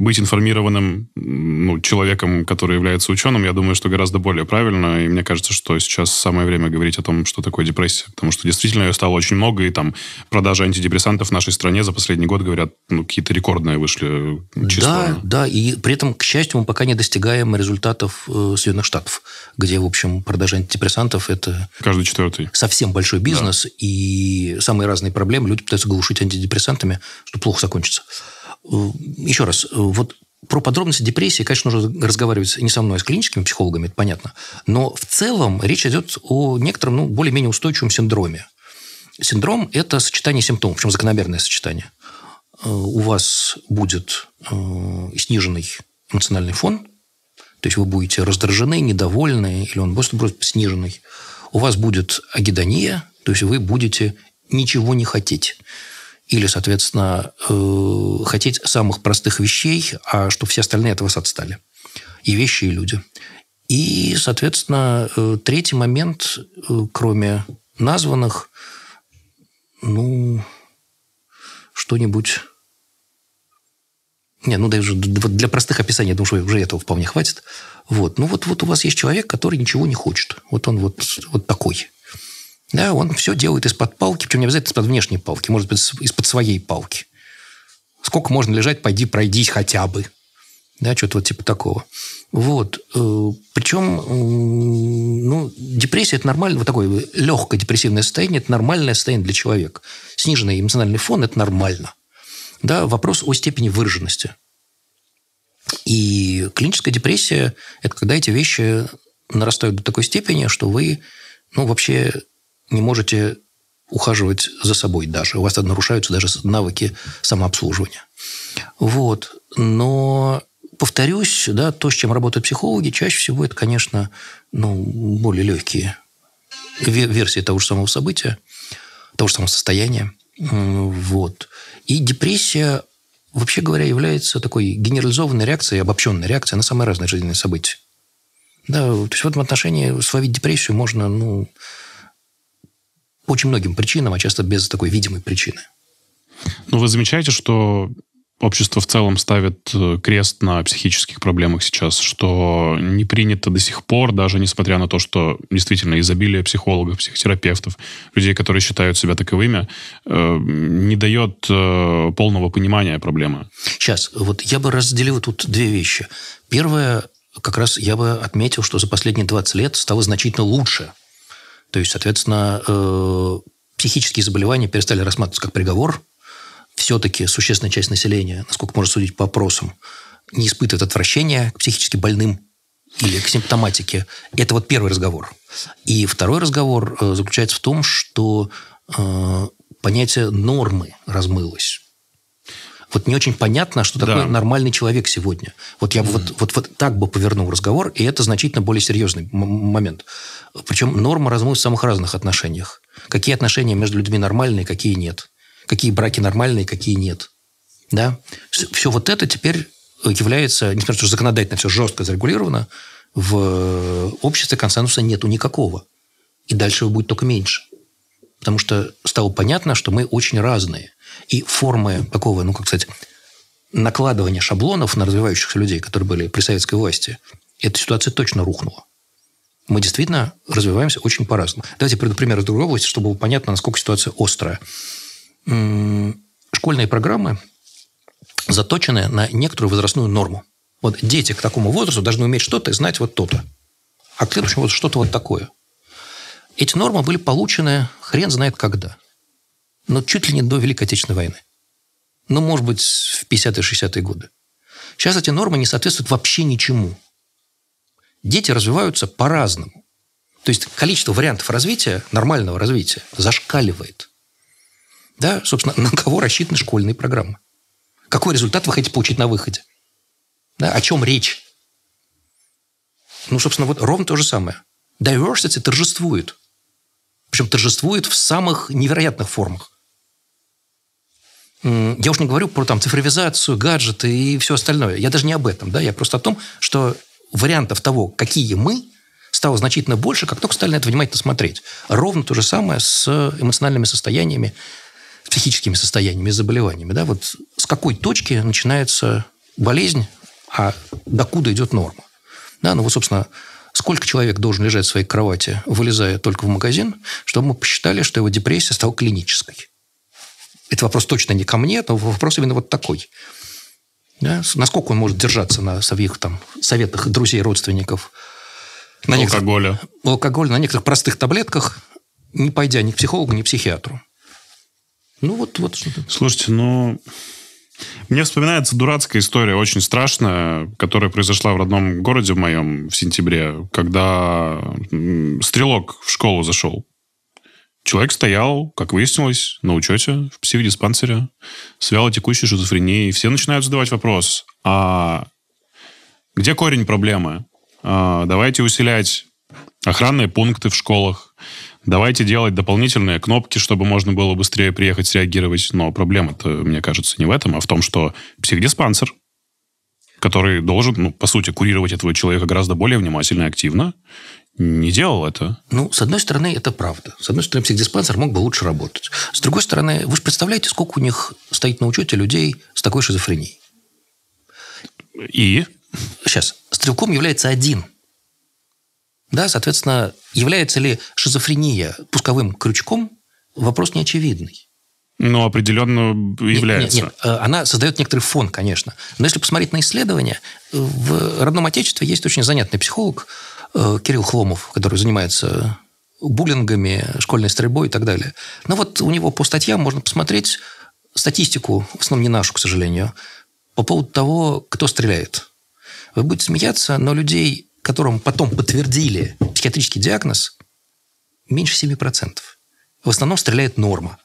Быть информированным ну, человеком, который является ученым, я думаю, что гораздо более правильно. И мне кажется, что сейчас самое время говорить о том, что такое депрессия. Потому что действительно ее стало очень много. И там продажи антидепрессантов в нашей стране за последний год, говорят, ну, какие-то рекордные вышли числа. Да, да. И при этом, к счастью, мы пока не достигаем результатов Соединенных Штатов, где, в общем, продажи антидепрессантов – это... Каждый четвертый. Совсем большой бизнес. Да. И самые разные проблемы люди пытаются глушить антидепрессантами, что плохо закончится. Еще раз, вот про подробности депрессии, конечно, нужно разговаривать не со мной, а с клиническими психологами, это понятно, но в целом речь идет о некотором, ну, более-менее устойчивом синдроме. Синдром – это сочетание симптомов, причем закономерное сочетание. У вас будет сниженный эмоциональный фон, то есть вы будете раздражены, недовольны, или он просто будет сниженный. У вас будет агидония, то есть вы будете ничего не хотеть. Или, соответственно, э, хотеть самых простых вещей, а чтобы все остальные от вас отстали. И вещи, и люди. И, соответственно, э, третий момент, э, кроме названных, ну, что-нибудь... Не, ну, даже для простых описаний, я думаю, что уже этого вполне хватит. Вот. Ну, вот, вот у вас есть человек, который ничего не хочет. Вот он вот, вот такой. Да, он все делает из-под палки, причем не обязательно из-под внешней палки, может быть, из-под своей палки. Сколько можно лежать, пойди, пройдись хотя бы. Да, что-то вот типа такого. Вот. Причем, ну, депрессия – это нормально, вот такое легкое депрессивное состояние – это нормальное состояние для человека. Сниженный эмоциональный фон – это нормально. Да, вопрос о степени выраженности. И клиническая депрессия – это когда эти вещи нарастают до такой степени, что вы, ну, вообще... не можете ухаживать за собой даже. У вас нарушаются даже навыки самообслуживания. Вот. Но, повторюсь, да, то, с чем работают психологи, чаще всего это, конечно, ну, более легкие версии того же самого события, того же самого состояния. Вот. И депрессия, вообще говоря, является такой генерализованной реакцией, обобщенной реакцией на самые разные жизненные события. Да, то есть в этом отношении словить депрессию можно... ну, по очень многим причинам, а часто без такой видимой причины. Ну, вы замечаете, что общество в целом ставит крест на психических проблемах сейчас, что не принято до сих пор, даже несмотря на то, что действительно изобилие психологов, психотерапевтов, людей, которые считают себя таковыми, не дает полного понимания проблемы. Сейчас, вот я бы разделил тут две вещи. Первое, как раз я бы отметил, что за последние двадцать лет стало значительно лучше. То есть, соответственно, психические заболевания перестали рассматриваться как приговор. Все-таки существенная часть населения, насколько можно судить по опросам, не испытывает отвращения к психически больным или к симптоматике. Это вот первый разговор. И второй разговор заключается в том, что понятие нормы размылось. Вот не очень понятно, что такое да. нормальный человек сегодня. Вот я бы mm-hmm. вот, вот, вот так бы повернул разговор, и это значительно более серьезный м- момент. Причем нормы размываются в самых разных отношениях. Какие отношения между людьми нормальные, какие нет. Какие браки нормальные, какие нет. Да? Все, все вот это теперь является, несмотря на то, что законодательно все жестко зарегулировано, в обществе консенсуса нету никакого. И дальше его будет только меньше. Потому что стало понятно, что мы очень разные. И формы такого, ну, как сказать, накладывания шаблонов на развивающихся людей, которые были при советской власти, эта ситуация точно рухнула. Мы действительно развиваемся очень по-разному. Давайте я приведу пример из другой области, чтобы было понятно, насколько ситуация острая. Школьные программы заточены на некоторую возрастную норму. Вот дети к такому возрасту должны уметь что-то и знать вот то-то. А к следующему вот что-то вот такое. Эти нормы были получены хрен знает когда. Но чуть ли не до Великой Отечественной войны. Ну, может быть, в пятидесятые-шестидесятые годы. Сейчас эти нормы не соответствуют вообще ничему. Дети развиваются по-разному. То есть количество вариантов развития, нормального развития, зашкаливает. Да, собственно, на кого рассчитаны школьные программы? Какой результат вы хотите получить на выходе? Да, о чем речь? Ну, собственно, вот ровно то же самое. Diversity торжествует. Причем торжествует в самых невероятных формах. Я уж не говорю про там, цифровизацию, гаджеты и все остальное. Я даже не об этом. Да? Я просто о том, что вариантов того, какие мы, стало значительно больше, как только стали на это внимательно смотреть. Ровно то же самое с эмоциональными состояниями, психическими состояниями, заболеваниями. Да? Вот с какой точки начинается болезнь, а докуда идет норма. Да? Ну вот, собственно, сколько человек должен лежать в своей кровати, вылезая только в магазин, чтобы мы посчитали, что его депрессия стала клинической. Это вопрос точно не ко мне, но вопрос именно вот такой. Да? Насколько он может держаться на своих там, советах друзей, родственников, на алкоголя. Алкоголь, на некоторых простых таблетках, не пойдя ни к психологу, ни к психиатру. Ну, вот, вот что-то. Слушайте, ну... Мне вспоминается дурацкая история, очень страшная, которая произошла в родном городе в моем в сентябре, когда стрелок в школу зашел. Человек стоял, как выяснилось, на учете в психодиспансере с вялотекущей шизофренией. Все начинают задавать вопрос, а где корень проблемы? А давайте усилять охранные пункты в школах. Давайте делать дополнительные кнопки, чтобы можно было быстрее приехать, среагировать. Но проблема-то, мне кажется, не в этом, а в том, что психдиспансер, который должен, ну, по сути, курировать этого человека гораздо более внимательно и активно, не делал это. Ну, с одной стороны, это правда. С одной стороны, психдиспансер мог бы лучше работать. С другой стороны, вы же представляете, сколько у них стоит на учете людей с такой шизофренией? И? Сейчас. Стрелком является один. Да, соответственно, является ли шизофрения пусковым крючком, вопрос неочевидный. Ну, определенно является. Нет, нет, нет. Она создает некоторый фон, конечно. Но если посмотреть на исследования, в родном отечестве есть очень занятный психолог Кирилл Хломов, который занимается буллингами, школьной стрельбой и так далее. Но вот у него по статьям можно посмотреть статистику, в основном не нашу, к сожалению, по поводу того, кто стреляет. Вы будете смеяться, но людей... которым потом подтвердили психиатрический диагноз, меньше семь процентов. В основном стреляет норма.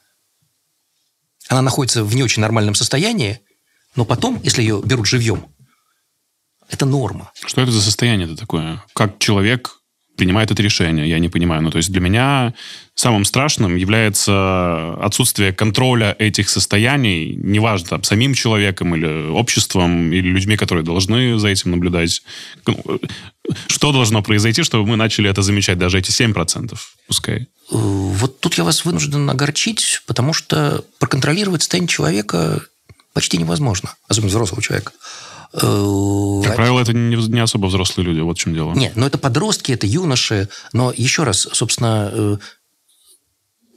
Она находится в не очень нормальном состоянии, но потом, если ее берут живьем, это норма. Что это за состояние-то такое? Как человек принимает это решение? Я не понимаю. Ну, то есть для меня самым страшным является отсутствие контроля этих состояний, неважно, там, самим человеком или обществом, или людьми, которые должны за этим наблюдать. Что должно произойти, чтобы мы начали это замечать, даже эти семь процентов, пускай? Вот тут я вас вынужден огорчить, потому что проконтролировать состояние человека почти невозможно, особенно взрослого человека. Как правило, это не особо взрослые люди, вот в чем дело. Нет, но это подростки, это юноши, но еще раз, собственно,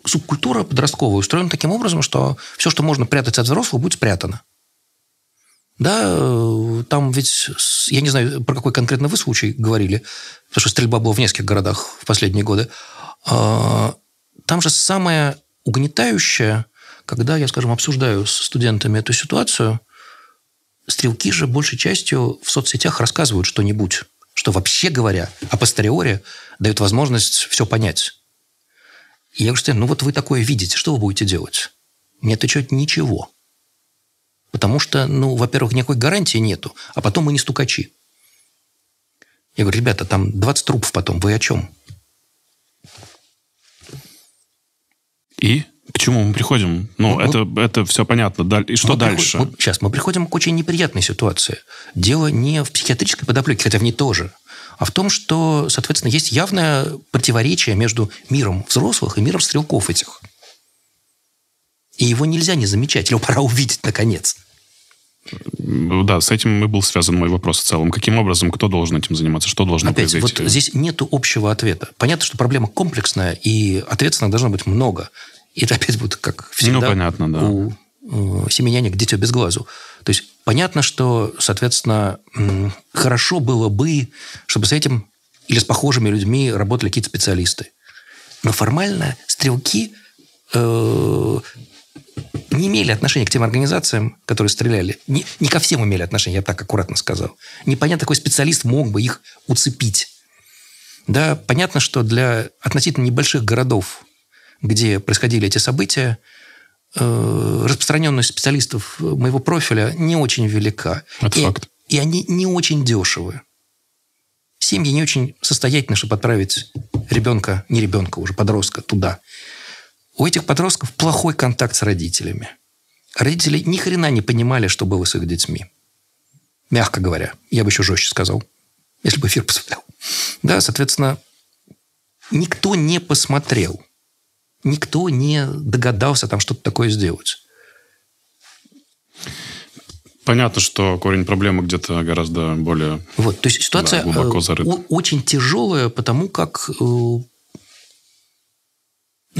субкультура подростковая устроена таким образом, что все, что можно прятать от взрослого, будет спрятано. Да, там ведь, я не знаю, про какой конкретно вы случай говорили, потому что стрельба была в нескольких городах в последние годы. Там же самое угнетающее, когда я, скажем, обсуждаю с студентами эту ситуацию, стрелки же большей частью в соцсетях рассказывают что-нибудь, что вообще говоря, апостериори дает возможность все понять. И я говорю, ну вот вы такое видите, что вы будете делать? Мне отвечают, ничего. Потому что, ну, во-первых, никакой гарантии нету, а потом мы не стукачи. Я говорю, ребята, там двадцать трупов потом, вы о чем? И к чему мы приходим? Ну, мы, это, мы, это все понятно. И что дальше? Приход, мы, сейчас, мы приходим к очень неприятной ситуации. Дело не в психиатрической подоплеке, хотя в ней тоже, а в том, что, соответственно, есть явное противоречие между миром взрослых и миром стрелков этих. И его нельзя не замечать, его пора увидеть, наконец. Да, с этим и был связан мой вопрос в целом. Каким образом, кто должен этим заниматься, что должно Опять, произойти? Вот здесь нет общего ответа. Понятно, что проблема комплексная, и ответственных должно быть много. И это опять будет, как всегда, ну, понятно, да. у, у семеняник дитё без глазу. То есть понятно, что, соответственно, хорошо было бы, чтобы с этим или с похожими людьми работали какие-то специалисты. Но формально стрелки э, не имели отношения к тем организациям, которые стреляли. Не, не ко всем имели отношения, я так аккуратно сказал. Непонятно, какой специалист мог бы их уцепить. Да, понятно, что для относительно небольших городов, где происходили эти события, распространенность специалистов моего профиля не очень велика. Это и, факт. И они не очень дешевы. Семьи не очень состоятельны, чтобы отправить ребенка, не ребенка уже, подростка туда. У этих подростков плохой контакт с родителями. Родители ни хрена не понимали, что было с их детьми. Мягко говоря. Я бы еще жестче сказал, если бы эфир позволял. Да, соответственно, никто не посмотрел. Никто не догадался там что-то такое сделать. Понятно, что корень проблемы где-то гораздо более вот, то есть ситуация да, глубоко зарыта. Очень тяжелая, потому как... Ну,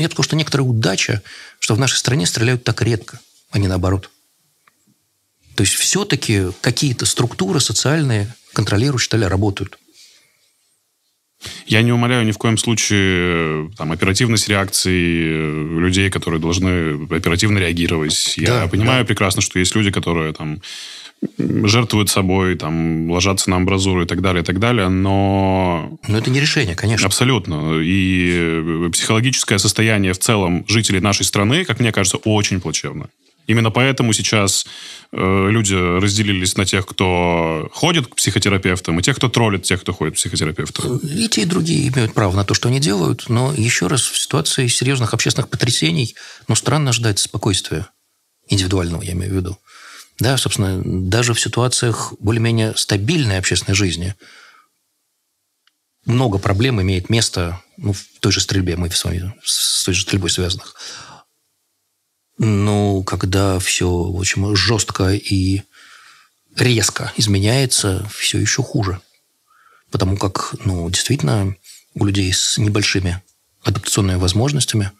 я бы сказал, что некоторая удача, что в нашей стране стреляют так редко, а не наоборот. То есть все-таки какие-то структуры социальные, контролирующие, что ли, работают. Я не умоляю ни в коем случае там, оперативность реакции людей, которые должны оперативно реагировать. Я да, понимаю да. прекрасно, что есть люди, которые там, жертвуют собой, там, ложатся на амбразуру и так далее, и так далее, но... Но это не решение, конечно. Абсолютно. И психологическое состояние в целом жителей нашей страны, как мне кажется, очень плачевно. Именно поэтому сейчас э, люди разделились на тех, кто ходит к психотерапевтам, и тех, кто троллит тех, кто ходит к психотерапевтам. И те, и другие имеют право на то, что они делают, но еще раз, в ситуации серьезных общественных потрясений, ну, странно ждать спокойствия индивидуального, я имею в виду. Да, собственно, даже в ситуациях более-менее стабильной общественной жизни много проблем имеет место, ну, в той же стрельбе, мы с вами с той же стрельбой связанных. Ну, когда все, в общем, жестко и резко изменяется, все еще хуже. Потому как, ну, действительно, у людей с небольшими адаптационными возможностями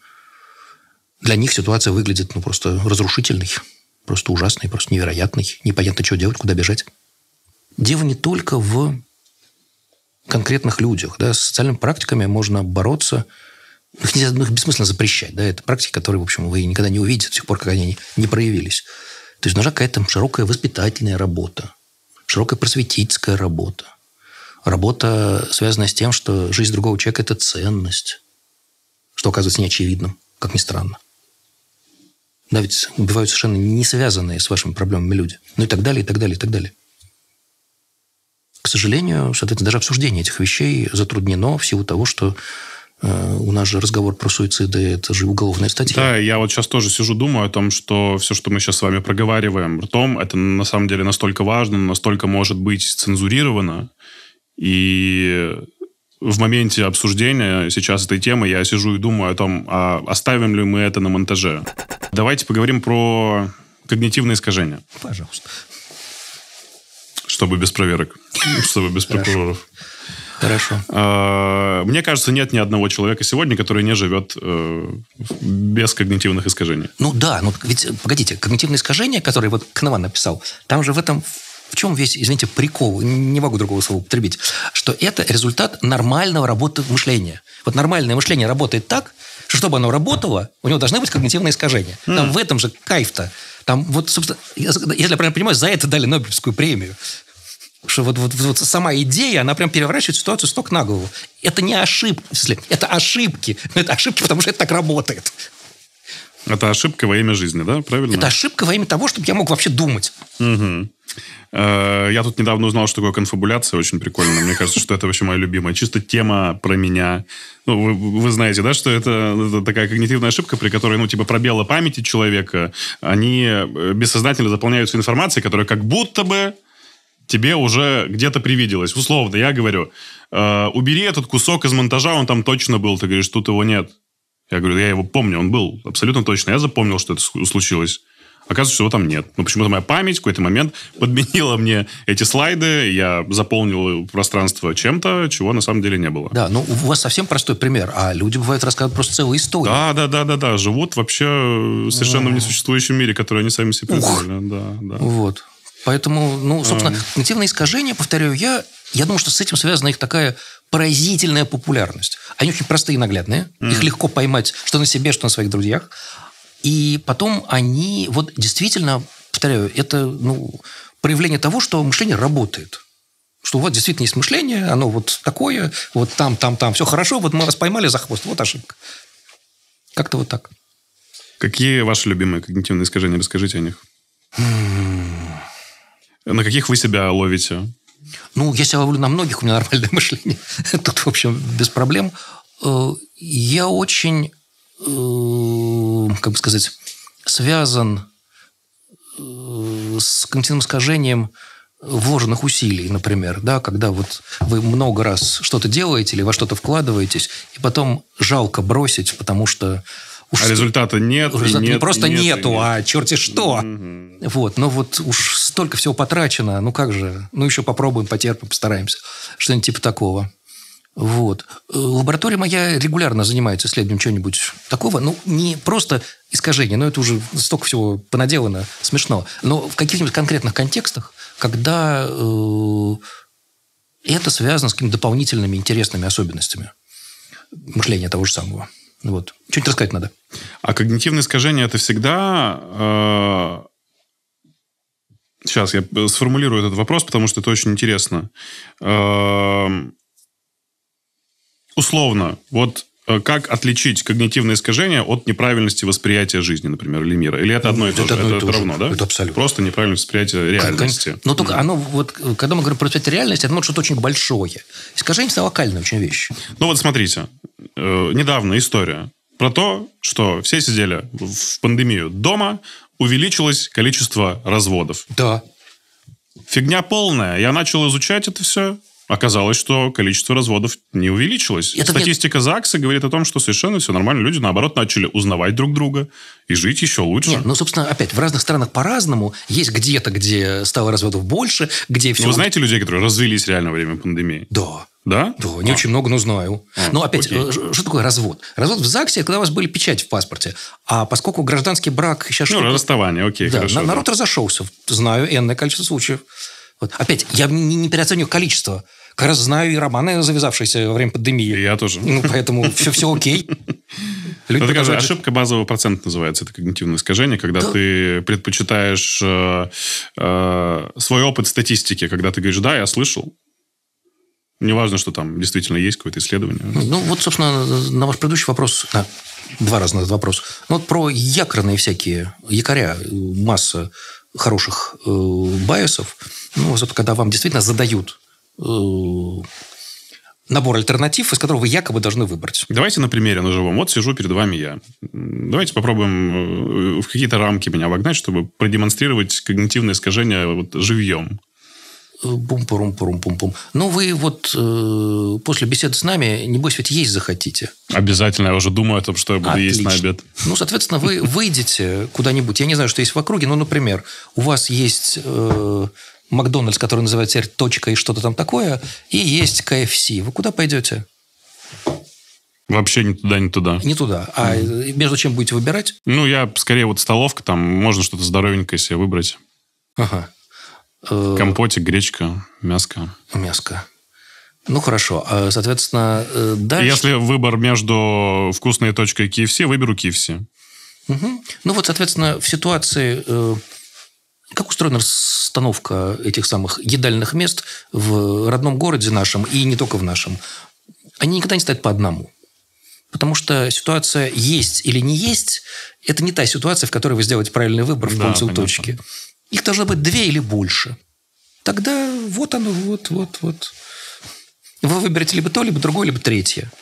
для них ситуация выглядит, ну, просто разрушительной, просто ужасной, просто невероятной. Непонятно, что делать, куда бежать. Дело не только в конкретных людях. Да? С социальными практиками можно бороться. Ну, их бессмысленно запрещать. Да? Это практики, которые, в общем, вы никогда не увидите до сих пор, как они не проявились. То есть нужна какая-то широкая воспитательная работа, широкая просветительская работа, работа, связанная с тем, что жизнь другого человека – это ценность, что оказывается неочевидным, как ни странно. Да, ведь убивают совершенно не связанные с вашими проблемами люди. Ну и так далее, и так далее, и так далее. К сожалению, соответственно, даже обсуждение этих вещей затруднено в силу того, что у нас же разговор про суициды, это же уголовная статья. Да, я вот сейчас тоже сижу, думаю о том, что все, что мы сейчас с вами проговариваем ртом, это на самом деле настолько важно, настолько может быть цензурировано. И в моменте обсуждения сейчас этой темы я сижу и думаю о том, а оставим ли мы это на монтаже. Давайте поговорим про когнитивные искажения. Пожалуйста. Чтобы без проверок. Чтобы без прокуроров. Хорошо. Мне кажется, нет ни одного человека сегодня, который не живет без когнитивных искажений. Ну да, ну ведь, погодите, когнитивные искажения, которые вот Канеман написал, там же в этом, в чем весь, извините, прикол, не могу другого слова употребить, что это результат нормального работы мышления. Вот нормальное мышление работает так, что чтобы оно работало, у него должны быть когнитивные искажения. Там mm. в этом же кайф-то. Там вот, собственно, если я правильно понимаю, за это дали Нобелевскую премию. Что вот, вот, вот сама идея, она прям переворачивает ситуацию с ног на голову. Это не ошибки, это ошибки. Это ошибки, потому что это так работает. Это ошибка во имя жизни, да? Правильно? Это ошибка во имя того, чтобы я мог вообще думать. Угу. Я тут недавно узнал, что такое конфабуляция, очень прикольно. Мне кажется, что это вообще моя любимая. Чисто тема про меня. Ну, вы, вы знаете, да, что это, это такая когнитивная ошибка, при которой, ну, типа, пробелы памяти человека, они бессознательно заполняются информацией, которая как будто бы тебе уже где-то привиделось. Условно, я говорю, э, убери этот кусок из монтажа, он там точно был. Ты говоришь, тут его нет. Я говорю, я его помню, он был абсолютно точно. Я запомнил, что это случилось. Оказывается, что его там нет. Но почему-то моя память в какой-то момент подменила мне эти слайды. Я заполнил пространство чем-то, чего на самом деле не было. Да, ну у вас совсем простой пример. А люди, бывает, рассказывают просто целую историю. Да, да, да, да, да. Живут вообще в совершенно в несуществующем мире, который они сами себе придумали. Да, да. Вот. Поэтому, ну, собственно, когнитивные искажения, повторяю я, я думаю, что с этим связана их такая поразительная популярность. Они очень простые и наглядные. Mm. Их легко поймать что на себе, что на своих друзьях. И потом они, вот действительно, повторяю, это ну, проявление того, что мышление работает. Что вот действительно есть мышление, оно вот такое, вот там, там, там, все хорошо, вот мы вас поймали за хвост, вот ошибка. Как-то вот так. Какие ваши любимые когнитивные искажения? Расскажите о них. На каких вы себя ловите? Ну, я себя ловлю на многих, у меня нормальное мышление. Тут, в общем, без проблем. Я очень, как бы сказать, связан с когнитивным искажением вложенных усилий, например, да, когда вот вы много раз что-то делаете или во что-то вкладываетесь, и потом жалко бросить, потому что... Уж а результата нет, результата нет, не просто нет, нету, нет. А черти что. Угу. Вот, но вот уж столько всего потрачено, ну как же, ну еще попробуем, потерпим, постараемся. Что-нибудь типа такого. Вот. Лаборатория моя регулярно занимается исследованием чего-нибудь такого, ну не просто искажение, но это уже столько всего понаделано, смешно. Но в каких-нибудь конкретных контекстах, когда э, это связано с какими-то дополнительными интересными особенностями мышления того же самого. Вот. Что-нибудь рассказать надо. А когнитивные искажения – это всегда... Э... Сейчас я сформулирую этот вопрос, потому что это очень интересно. Э... Условно, вот как отличить когнитивные искажения от неправильности восприятия жизни, например, или мира? Или это одно и то же? Это равно, да? Это абсолютно. Просто неправильность восприятия реальности. Но только оно, вот, когда мы говорим про восприятие реальности, это что-то очень большое. Искажение – это локальная очень вещь. Ну вот смотрите. Недавно история про то, что все сидели в пандемию дома, увеличилось количество разводов. Да. Фигня полная. Я начал изучать это все. Оказалось, что количество разводов не увеличилось. Это Статистика нет. ЗАГСа говорит о том, что совершенно все нормально. Люди, наоборот, начали узнавать друг друга и жить еще лучше. Нет, ну, собственно, опять, в разных странах по-разному. Есть где-то, где стало разводов больше, где все... Ну, вы знаете людей, которые развелись реально во время пандемии? Да. Да? Да, не а. очень много, но знаю. А, но опять, что такое развод? Развод в ЗАГСе, когда у вас были печати в паспорте. А поскольку гражданский брак... сейчас Ну, что-то... расставание, окей, да, хорошо. На- народ да. разошелся. Знаю энное количество случаев. Вот. Опять, я не, не переоцениваю количество. Как раз знаю и романы, завязавшиеся во время пандемии. И я тоже. Ну, поэтому все, все окей. Люди это такая ошибка базового процента называется. Это когнитивное искажение, когда да. ты предпочитаешь э, э, свой опыт статистики, когда ты говоришь, да, я слышал. Неважно, что там действительно есть какое-то исследование. Ну, вот, собственно, на ваш предыдущий вопрос... А, два раза на этот вопрос. Ну, вот про якорные всякие, якоря, масса хороших э, байесов. Ну, когда вам действительно задают э, набор альтернатив, из которого вы якобы должны выбрать. Давайте на примере на живом. Вот сижу перед вами я. Давайте попробуем в какие-то рамки меня вогнать, чтобы продемонстрировать когнитивные искажения вот, живьем. Бум-пурум-пурум-пум-пум. Ну, вы вот э, после беседы с нами, небось, ведь есть захотите. Обязательно. Я уже думаю о том, что я буду Отлично. есть на обед. Ну, соответственно, вы выйдете куда-нибудь. Я не знаю, что есть в округе, но, например, у вас есть... Э, Макдональдс, который называется точка и что-то там такое, и есть КФС. Вы куда пойдете? Вообще не туда, не туда. Не туда. А mm. между чем будете выбирать? Ну, я скорее вот столовка, там можно что-то здоровенькое себе выбрать. Ага. Компотик, гречка, мяско. Мяско. Ну, хорошо. Соответственно, дальше... Если выбор между вкусной точкой и КФС, выберу КФС. Угу. Ну, вот, соответственно, в ситуации... Как устроена расстановка этих самых едальных мест в родном городе нашем и не только в нашем? Они никогда не стоят по одному. Потому что ситуация есть или не есть – это не та ситуация, в которой вы сделаете правильный выбор в пункте точки. Их должно быть две или больше. Тогда вот оно, вот, вот, вот. Вы выберете либо то, либо другое, либо третье.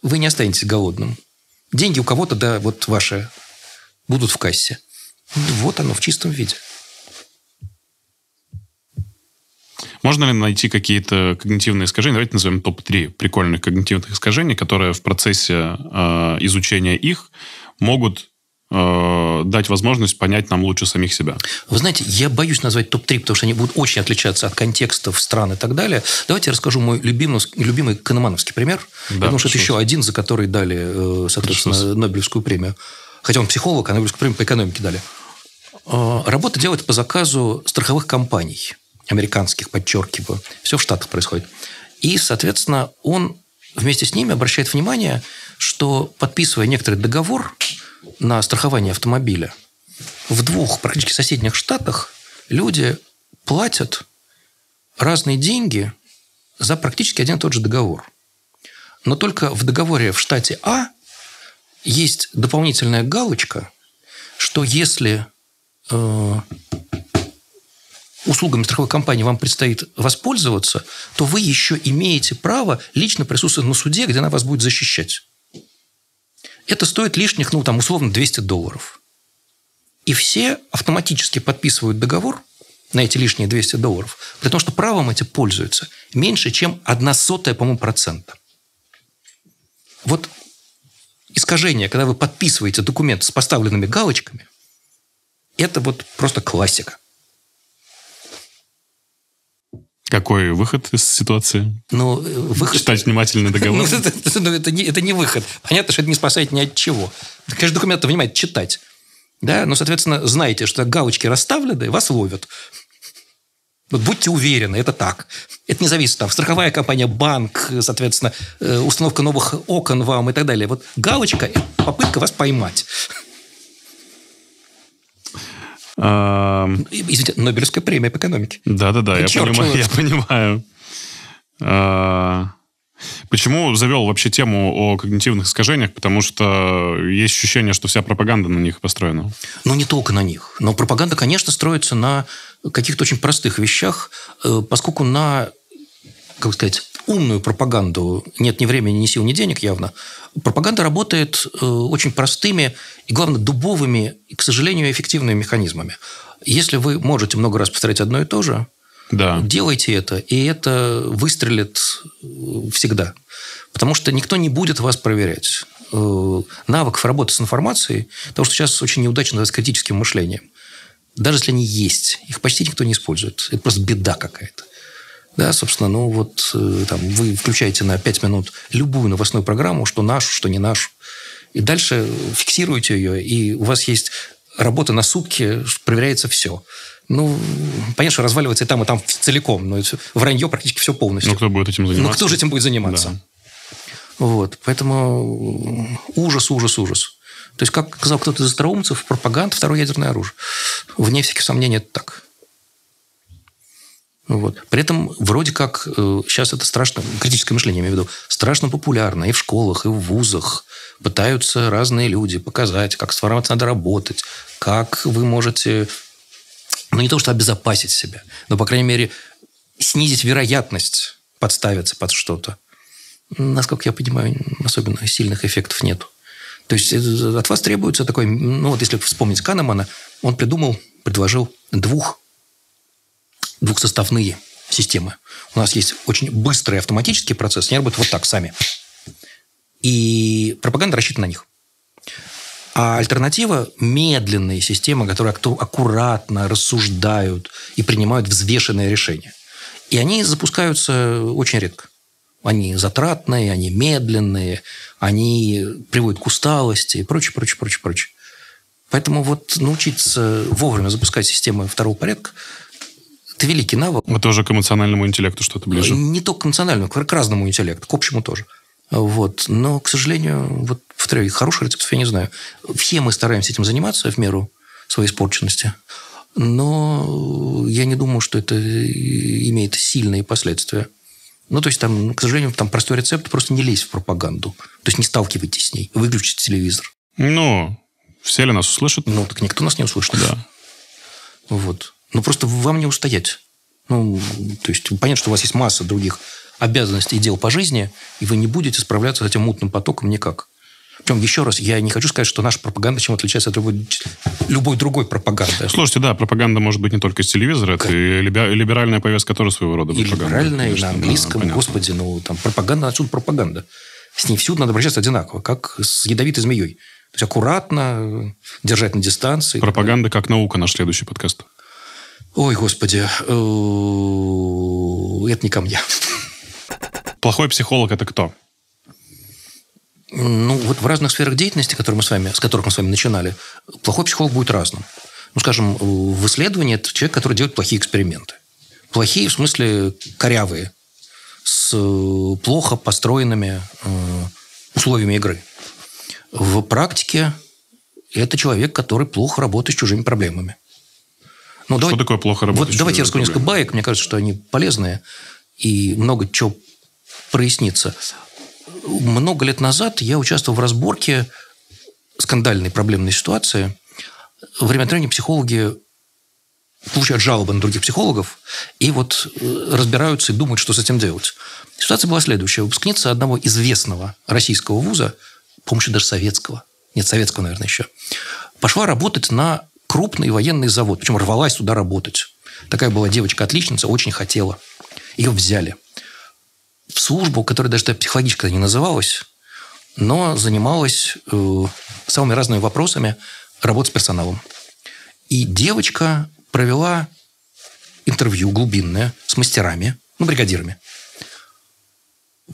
Вы не останетесь голодным. Деньги у кого-то, да, вот ваши, будут в кассе. Вот оно в чистом виде. Можно ли найти какие-то когнитивные искажения? Давайте назовем топ три прикольных когнитивных искажений, которые в процессе э, изучения их могут э, дать возможность понять нам лучше самих себя. Вы знаете, я боюсь назвать топ три, потому что они будут очень отличаться от контекстов стран и так далее. Давайте я расскажу мой любимый, любимый канемановский пример. Да, потому что это еще один, за который дали, соответственно, пришлось. Нобелевскую премию. Хотя он психолог, а Нобелевскую премию по экономике дали. Работа делается по заказу страховых компаний. Американских, подчеркиваю. Все в Штатах происходит. И, соответственно, он вместе с ними обращает внимание, что, подписывая некоторый договор, на страхование автомобиля. В двух практически соседних штатах люди платят разные деньги за практически один и тот же договор. Но только в договоре в штате А есть дополнительная галочка, что если э, услугами страховой компании вам предстоит воспользоваться, то вы еще имеете право лично присутствовать на суде, где она вас будет защищать. Это стоит лишних, ну, там, условно, двести долларов. И все автоматически подписывают договор на эти лишние двести долларов, при том, что правом эти пользуются меньше, чем одна сотая, по-моему, процента. Вот искажение, когда вы подписываете документ с поставленными галочками, это вот просто классика. Какой выход из ситуации? Ну, выход... Читать внимательно договор? Это не выход. Понятно, что это не спасает ни от чего. Конечно, документы внимательно читать. Да? Но, соответственно, знаете, что галочки расставлены, вас ловят. Вот будьте уверены, это так. Это не зависит там страховая компания, банк, соответственно, установка новых окон вам и так далее. Вот галочка – это попытка вас поймать. А... Извините, Нобелевская премия по экономике. Да-да-да, я понимаю. Я понимаю. А... Почему завел вообще тему о когнитивных искажениях? Потому что есть ощущение, что вся пропаганда на них построена. Ну, не только на них. Но пропаганда, конечно, строится на каких-то очень простых вещах, поскольку на, как сказать, умную пропаганду нет ни времени, ни сил, ни денег явно. Пропаганда работает очень простыми и, главное, дубовыми и, к сожалению, эффективными механизмами. Если вы можете много раз повторять одно и то же, да. Делайте это, и это выстрелит всегда. Потому что никто не будет вас проверять. Навыков работы с информацией, потому что сейчас очень неудачно с критическим мышлением. Даже если они есть, их почти никто не использует. Это просто беда какая-то. Да, собственно, ну вот там, вы включаете на пять минут любую новостную программу, что нашу, что не нашу, и дальше фиксируете ее, и у вас есть работа на сутки, проверяется все. Ну, понятно, что разваливается и там, и там целиком, но вранье практически все полностью. Ну, кто будет этим заниматься? Ну, кто же этим будет заниматься? Да. Вот, поэтому ужас, ужас, ужас. То есть, как сказал кто-то из остроумцев, пропаганда – второе ядерное оружие. Вне всяких сомнений, это так. Вот. При этом вроде как сейчас это страшно, критическое мышление я имею в виду, страшно популярно и в школах, и в вузах. Пытаются разные люди показать, как с информацией надо работать, как вы можете, ну не то, что обезопасить себя, но, по крайней мере, снизить вероятность подставиться под что-то. Насколько я понимаю, особенно сильных эффектов нет. То есть от вас требуется такой, ну вот если вспомнить Канемана, он придумал, предложил двух двухсоставные системы. У нас есть очень быстрый автоматический процесс, они работают вот так сами. И пропаганда рассчитана на них. А альтернатива – медленные системы, которые аккуратно рассуждают и принимают взвешенные решения. И они запускаются очень редко. Они затратные, они медленные, они приводят к усталости и прочее, прочее, прочее, прочее. Поэтому вот научиться вовремя запускать системы второго порядка – это великий навык. Это уже к эмоциональному интеллекту что-то ближе. Не только к эмоциональному, к разному интеллекту, к общему тоже. Вот. Но, к сожалению, вот, повторяю, хороших рецептов я не знаю. Все мы стараемся этим заниматься в меру своей испорченности, но я не думаю, что это имеет сильные последствия. Ну, то есть, там, к сожалению, там простой рецепт – просто не лезь в пропаганду. То есть, не сталкивайтесь с ней, выключите телевизор. Ну, все ли нас услышат? Ну, так никто нас не услышит. Да. Вот. Ну, просто вам не устоять. Ну, то есть, понятно, что у вас есть масса других обязанностей и дел по жизни, и вы не будете справляться с этим мутным потоком никак. Причем, еще раз, я не хочу сказать, что наша пропаганда чем отличается от любой, любой другой пропаганды. Слушайте, да, пропаганда может быть не только из телевизора, это и либеральная повестка тоже своего рода и пропаганда. Либеральная, конечно, и на английском, да, господи, ну, там, пропаганда, отсюда пропаганда. С ней всюду надо обращаться одинаково, как с ядовитой змеей. То есть, аккуратно, держать на дистанции. Пропаганда как наука, наш следующий подкаст. Ой, господи, это не ко мне. Плохой психолог – это кто? Ну, вот в разных сферах деятельности, которые мы с, вами, с которых мы с вами начинали, плохой психолог будет разным. Ну, скажем, в исследовании это человек, который делает плохие эксперименты. Плохие, в смысле, корявые, с плохо построенными условиями игры. В практике это человек, который плохо работает с чужими проблемами. Ну, что давайте, такое плохо работать вот, с чужими Давайте я расскажу несколько баек. Мне кажется, что они полезные. И много чего прояснится. Много лет назад я участвовал в разборке скандальной проблемной ситуации. Время от времени психологи получают жалобы на других психологов и вот разбираются и думают, что с этим делать. Ситуация была следующая. Выпускница одного известного российского вуза, по-моему, даже советского, нет, советского, наверное, еще, пошла работать на крупный военный завод, причем рвалась туда работать. Такая была девочка-отличница, очень хотела. Ее взяли в службу, которая даже психологически не называлась, но занималась э, самыми разными вопросами работы с персоналом. И девочка провела интервью глубинное с мастерами, ну, бригадирами.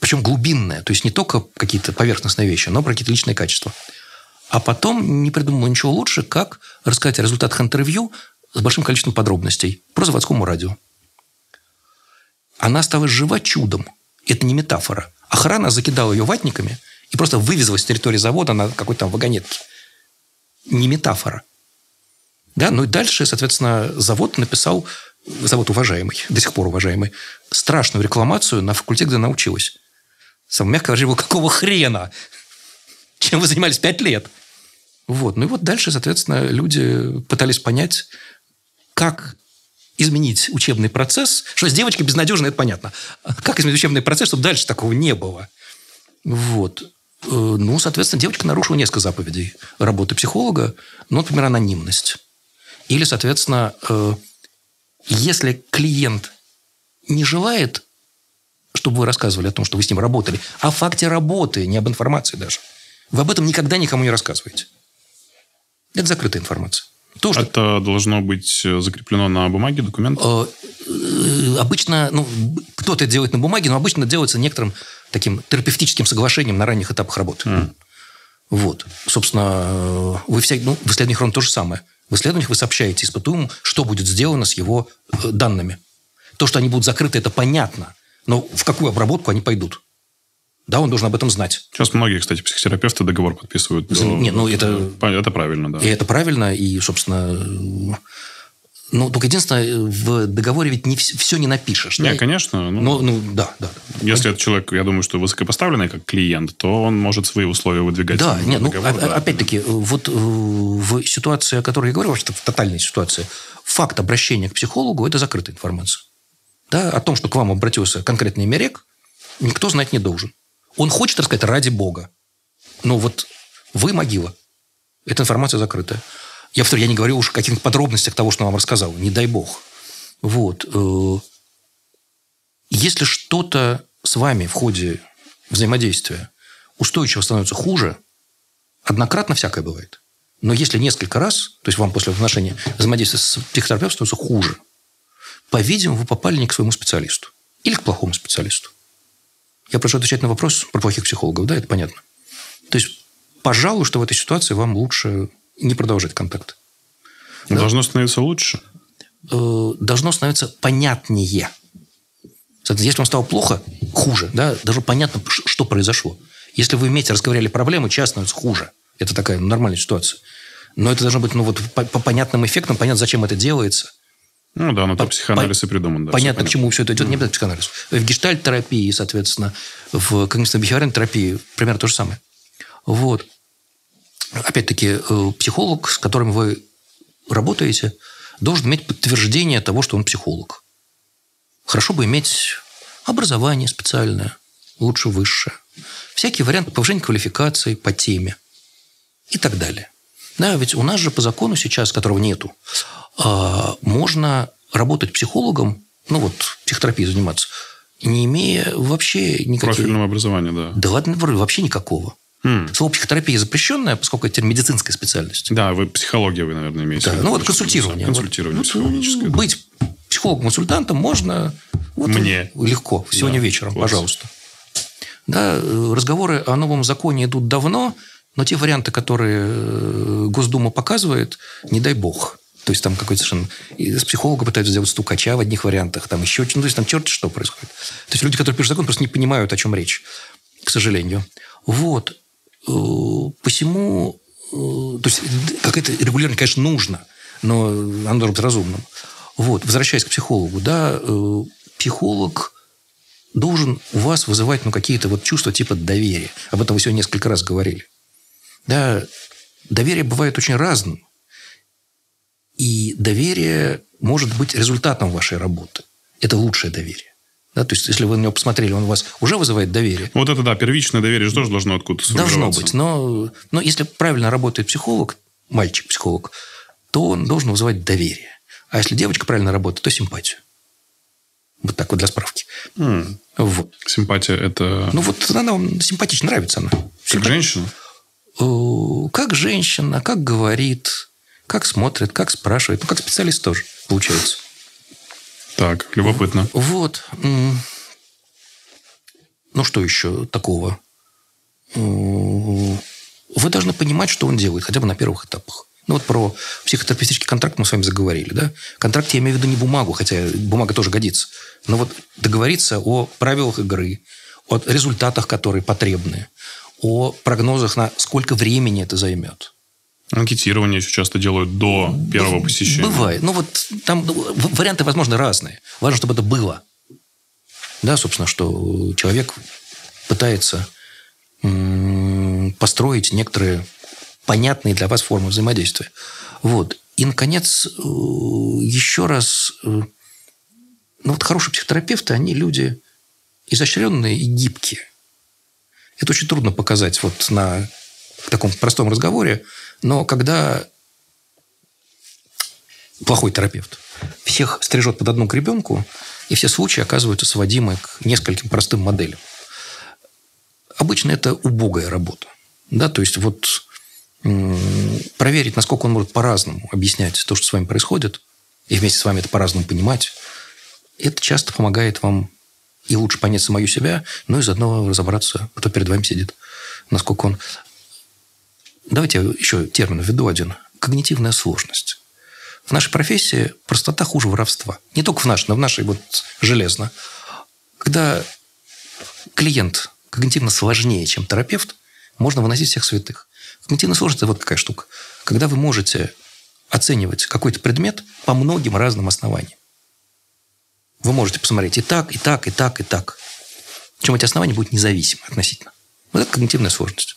Причем глубинное, то есть не только какие-то поверхностные вещи, но про какие-то личные качества. А потом не придумала ничего лучше, как рассказать о результатах интервью с большим количеством подробностей про заводскому радио. Она осталась жива чудом. Это не метафора. Охрана закидала ее ватниками и просто вывезла с территории завода на какой-то там вагонетке. Не метафора. Да? Ну и дальше, соответственно, завод написал, завод уважаемый, до сих пор уважаемый, страшную рекламацию на факультете, где она училась. Сам мягко говоря, какого хрена? Чем вы занимались пять лет? Вот. Ну и вот дальше, соответственно, люди пытались понять, как изменить учебный процесс. Что с девочкой безнадежно, это понятно. Как изменить учебный процесс, чтобы дальше такого не было? Вот. Ну, соответственно, девочка нарушила несколько заповедей работы психолога. Ну, например, анонимность. Или, соответственно, если клиент не желает, чтобы вы рассказывали о том, что вы с ним работали, о факте работы, не об информации даже, вы об этом никогда никому не рассказываете. Это закрытая информация. То, что... Это должно быть закреплено на бумаге, документ? Обычно, ну, кто-то это делает на бумаге, но обычно это делается некоторым таким терапевтическим соглашением на ранних этапах работы. Mm. Вот. Собственно, вы все, ну, в исследованиях ровно то же самое. В исследованиях вы сообщаете испытуемому, что будет сделано с его данными. То, что они будут закрыты, это понятно, но в какую обработку они пойдут? Да, он должен об этом знать. Сейчас многие, кстати, психотерапевты договор подписывают. За... Не, ну, это... это правильно, да. И это правильно, и, собственно... Ну, только единственное, в договоре ведь не вс... все не напишешь. Не, да? Конечно. Ну, но, ну да, да. Если это человек, я думаю, что высокопоставленный как клиент, то он может свои условия выдвигать. Да, нет, ну, договор, да. Опять-таки, вот в ситуации, о которой я говорю, что в тотальной ситуации, факт обращения к психологу – это закрытая информация. Да, о том, что к вам обратился конкретный мерек, никто знать не должен. Он хочет рассказать ради Бога. Но вот вы могила. Эта информация закрытая. Я повторю, я не говорю уж о каких-то подробностях того, что он вам рассказал. Не дай бог. Вот. Если что-то с вами в ходе взаимодействия устойчиво становится хуже, однократно всякое бывает. Но если несколько раз, то есть вам после отношения взаимодействия с психотерапевтом становится хуже, по-видимому, вы попали не к своему специалисту. Или к плохому специалисту. Я прошу отвечать на вопрос про плохих психологов, да, это понятно. То есть, пожалуй, что в этой ситуации вам лучше не продолжать контакт. Да? Должно становиться лучше? Должно становиться понятнее. Соответственно, если вам стало плохо, хуже, да, даже понятно, что произошло. Если вы вместе разговаривали проблемы, часто становится хуже. Это такая нормальная ситуация. Но это должно быть, ну, вот по, по понятным эффектам, понятно, зачем это делается. Ну да, но по- то психоанализ по- и придуман. Да, понятно, к чему все это идет. Mm-hmm. Не обязательно психоанализ. В гештальт-терапии, соответственно, в когнитивно-бихевиоральной терапии примерно то же самое. Вот. Опять-таки, психолог, с которым вы работаете, должен иметь подтверждение того, что он психолог. Хорошо бы иметь образование специальное, лучше высшее. Всякие варианты повышения квалификации по теме и так далее. Да, ведь у нас же по закону сейчас, которого нету, можно работать психологом, ну вот, психотерапией заниматься, не имея вообще никакого... Профильного образования, да. Да ладно, вообще никакого. Hmm. Слово психотерапия запрещенное, поскольку это медицинская специальность. Да, вы психология, вы, наверное, имеете. Да, ну вот консультирование. Консультирование вот, психологическое. Вот, да. Быть психологом-консультантом можно... Вот, мне. Легко. Сегодня да, вечером, класс. Пожалуйста. Да, разговоры о новом законе идут давно, но те варианты, которые Госдума показывает, не дай бог. То есть там какой-то совершенно... С психолога пытаются сделать стукача в одних вариантах. Там еще... Ну, то есть там черт что происходит. То есть люди, которые пишут закон, просто не понимают, о чем речь. К сожалению. Вот. Посему то есть какое-то регулирование, конечно, нужно, но оно должно быть разумным. Вот, возвращаясь к психологу, да, психолог должен у вас вызывать, ну, какие-то вот чувства типа доверия. Об этом вы сегодня несколько раз говорили. Да, доверие бывает очень разным. И доверие может быть результатом вашей работы. Это лучшее доверие. Да, то есть, если вы на него посмотрели, он у вас уже вызывает доверие. Вот это, да, первичное доверие же тоже должно откуда-то сформироваться. Должно быть. Но, но если правильно работает психолог, мальчик-психолог, то он должен вызывать доверие. А если девочка правильно работает, то симпатию. Вот так вот для справки. Mm. Вот. Симпатия – это... Ну, вот она вам симпатична, нравится она. Симпатична. Как женщина? Как женщина, как говорит, как смотрит, как спрашивает. Ну, как специалист тоже получается. Так, любопытно. Вот. Ну, что еще такого? Вы должны понимать, что он делает, хотя бы на первых этапах. Ну, вот про психотерапевтический контракт мы с вами заговорили, да? Контракт я имею в виду не бумагу, хотя бумага тоже годится. Но вот договориться о правилах игры, о результатах, которые потребны, о прогнозах на сколько времени это займет. Анкетирование еще часто делают до первого Б- посещения. Бывает. Ну, вот там варианты, возможно, разные. Важно, чтобы это было. Да, собственно, что человек пытается м- построить некоторые понятные для вас формы взаимодействия. Вот. И, наконец, еще раз... Ну, вот хорошие психотерапевты, они люди изощренные и гибкие. Это очень трудно показать вот на... в таком простом разговоре, но когда плохой терапевт всех стрижет под одну гребенку, и все случаи оказываются сводимы к нескольким простым моделям. Обычно это убогая работа. Да? То есть, вот проверить, насколько он может по-разному объяснять то, что с вами происходит, и вместе с вами это по-разному понимать, это часто помогает вам и лучше понять самую себя, но и заодно разобраться, кто перед вами сидит, насколько он... Давайте я еще термин введу один. Когнитивная сложность. В нашей профессии простота хуже воровства. Не только в нашей, но в нашей вот железно. Когда клиент когнитивно сложнее, чем терапевт, можно выносить всех святых. Когнитивная сложность – это вот какая штука. Когда вы можете оценивать какой-то предмет по многим разным основаниям. Вы можете посмотреть и так, и так, и так, и так. Причем эти основания будут независимы относительно. Вот это когнитивная сложность.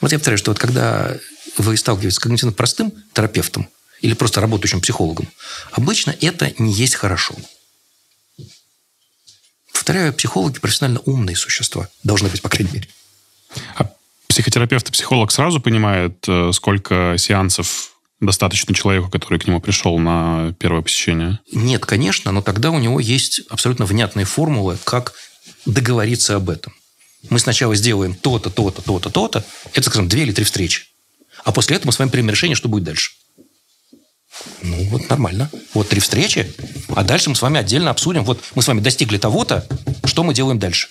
Вот я повторяю, что вот когда вы сталкиваетесь с когнитивно простым терапевтом или просто работающим психологом, обычно это не есть хорошо. Повторяю, психологи профессионально умные существа. Должны быть, по крайней мере. А психотерапевт и психолог сразу понимает, сколько сеансов достаточно человеку, который к нему пришел на первое посещение? Нет, конечно, но тогда у него есть абсолютно внятные формулы, как договориться об этом. Мы сначала сделаем то-то, то-то, то-то, то-то. Это, скажем, две или три встречи. А после этого мы с вами примем решение, что будет дальше. Ну, вот нормально. Вот три встречи, а дальше мы с вами отдельно обсудим. Вот мы с вами достигли того-то, что мы делаем дальше.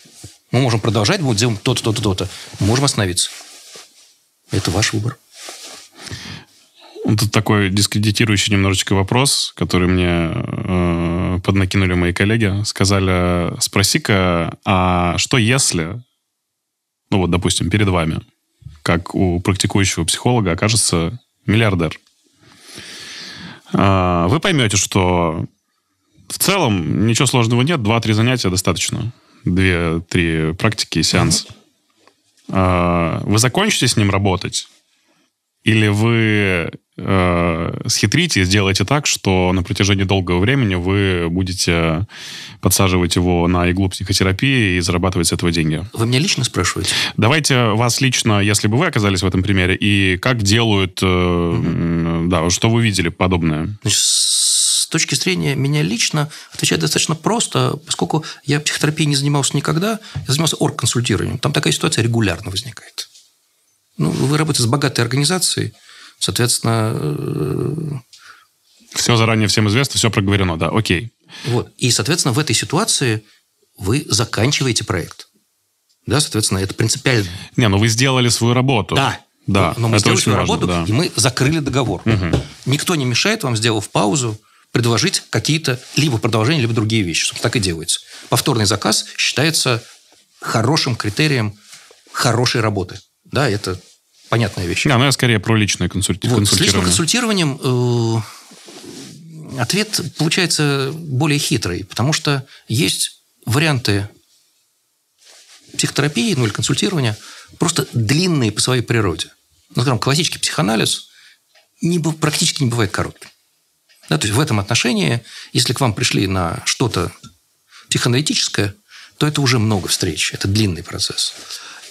Мы можем продолжать, мы делаем то-то, то-то, то-то. Мы можем остановиться. Это ваш выбор. Тут такой дискредитирующий немножечко вопрос, который мне э, поднакинули мои коллеги. Сказали, спроси-ка, а что если... Ну вот, допустим, перед вами, как у практикующего психолога, окажется миллиардер. Вы поймете, что в целом ничего сложного нет. Два-три занятия достаточно. Две-три практики и сеанс. Вы закончите с ним работать? Или вы схитрите и сделаете так, что на протяжении долгого времени вы будете подсаживать его на иглу психотерапии и зарабатывать с этого деньги? Вы меня лично спрашиваете? Давайте вас лично, если бы вы оказались в этом примере, и как делают, mm-hmm. да, что вы видели подобное? Значит, с точки зрения меня лично отвечать достаточно просто, поскольку я психотерапией не занимался никогда, я занимался оргконсультированием. Там такая ситуация регулярно возникает. Ну, вы работаете с богатой организацией, соответственно... Все заранее всем известно, все проговорено, да, окей. Вот. И, соответственно, в этой ситуации вы заканчиваете проект. Да, соответственно, это принципиально. Не, ну вы сделали свою работу. Да. Да, но, но мы это сделали свою важно, работу, да. И мы закрыли договор. Угу. Никто не мешает вам, сделав паузу, предложить какие-то либо продолжения, либо другие вещи. Собственно, так и делается. Повторный заказ считается хорошим критерием хорошей работы. Да, это понятная вещь. Да, но я скорее про личное консульти- вот, консультирование. С личным консультированием э, ответ получается более хитрый, потому что есть варианты психотерапии, ну или консультирования, просто длинные по своей природе. Ну, скажем, классический психоанализ не, практически не бывает коротким. Да, то есть в этом отношении, если к вам пришли на что-то психоаналитическое, то это уже много встреч, это длинный процесс.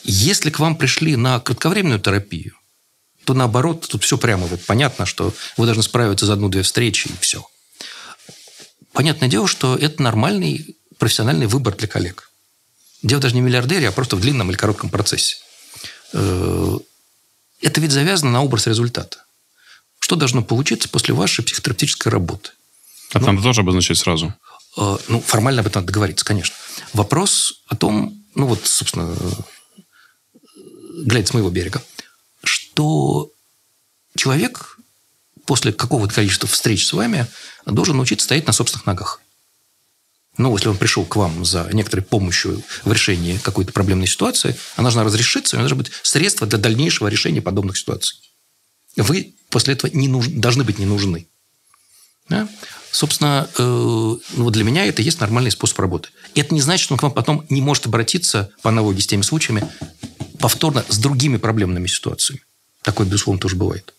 Если к вам пришли на кратковременную терапию, то наоборот, тут все прямо вот понятно, что вы должны справиться за одну-две встречи, и все. Понятное дело, что это нормальный профессиональный выбор для коллег. Дело даже не в миллиардере, а просто в длинном или коротком процессе. Это ведь завязано на образ результата. Что должно получиться после вашей психотерапевтической работы? А ну, там тоже обозначить сразу? Э, ну, формально об этом надо договориться, конечно. Вопрос о том, ну вот, собственно, глядя с моего берега, что человек после какого-то количества встреч с вами должен научиться стоять на собственных ногах. Ну, если он пришел к вам за некоторой помощью в решении какой-то проблемной ситуации, она должна разрешиться, у него должно быть средство для дальнейшего решения подобных ситуаций. Вы после этого не нуж... должны быть не нужны. Да? Собственно, э... ну, для меня это и есть нормальный способ работы. И это не значит, что он к вам потом не может обратиться, по аналогии с теми случаями, повторно с другими проблемными ситуациями. Такое, безусловно, тоже бывает.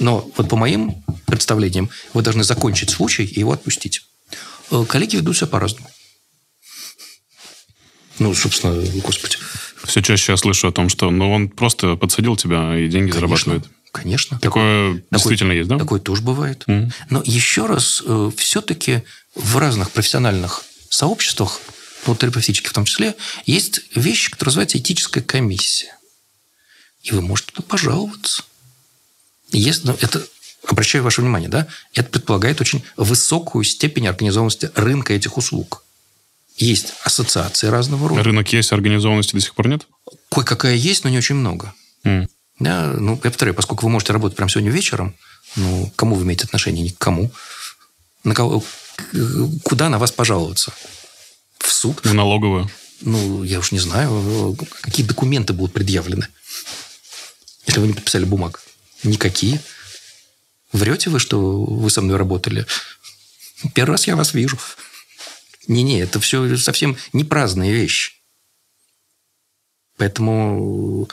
Но вот по моим представлениям, вы должны закончить случай и его отпустить. Коллеги ведут себя по-разному. Ну, собственно, господи. Все чаще я слышу о том, что ну, он просто подсадил тебя и деньги Конечно. зарабатывает. Конечно. Такое, такое действительно такое, есть, да? Такое тоже бывает. Mm-hmm. Но еще раз, все-таки в разных профессиональных сообществах, ну, терапевтических в том числе, есть вещи, которые называются этическая комиссия. И вы можете туда пожаловаться. Есть, ну, это, обращаю ваше внимание, да, это предполагает очень высокую степень организованности рынка этих услуг. Есть ассоциации разного рода. Рынок есть, организованности до сих пор нет? Кое-какая есть, но не очень много. Mm. Да, ну, я повторяю, поскольку вы можете работать прямо сегодня вечером, ну, кому вы имеете отношение, ни к кому, на кого, куда на вас пожаловаться? В суд? В налоговую? Ну, я уж не знаю, какие документы будут предъявлены, если вы не подписали бумаг. Никакие. Врете вы, что вы со мной работали? Первый раз я вас вижу. Не-не, это все совсем не праздная вещь. Поэтому...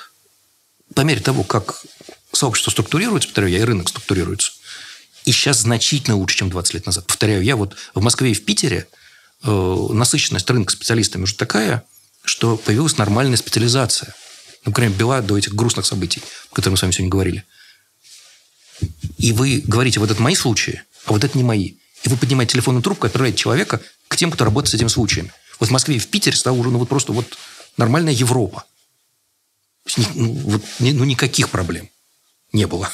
По мере того, как сообщество структурируется, повторяю я, и рынок структурируется, и сейчас значительно лучше, чем двадцать лет назад. Повторяю я, вот в Москве и в Питере э, насыщенность рынка специалистами уже такая, что появилась нормальная специализация. Например, Бела до этих грустных событий, о которых мы с вами сегодня говорили. И вы говорите, вот это мои случаи, а вот это не мои. И вы поднимаете телефонную трубку и отправляете человека к тем, кто работает с этими случаями. Вот в Москве и в Питере стала уже ну, вот просто вот нормальная Европа. Ну, вот, ну, никаких проблем не было.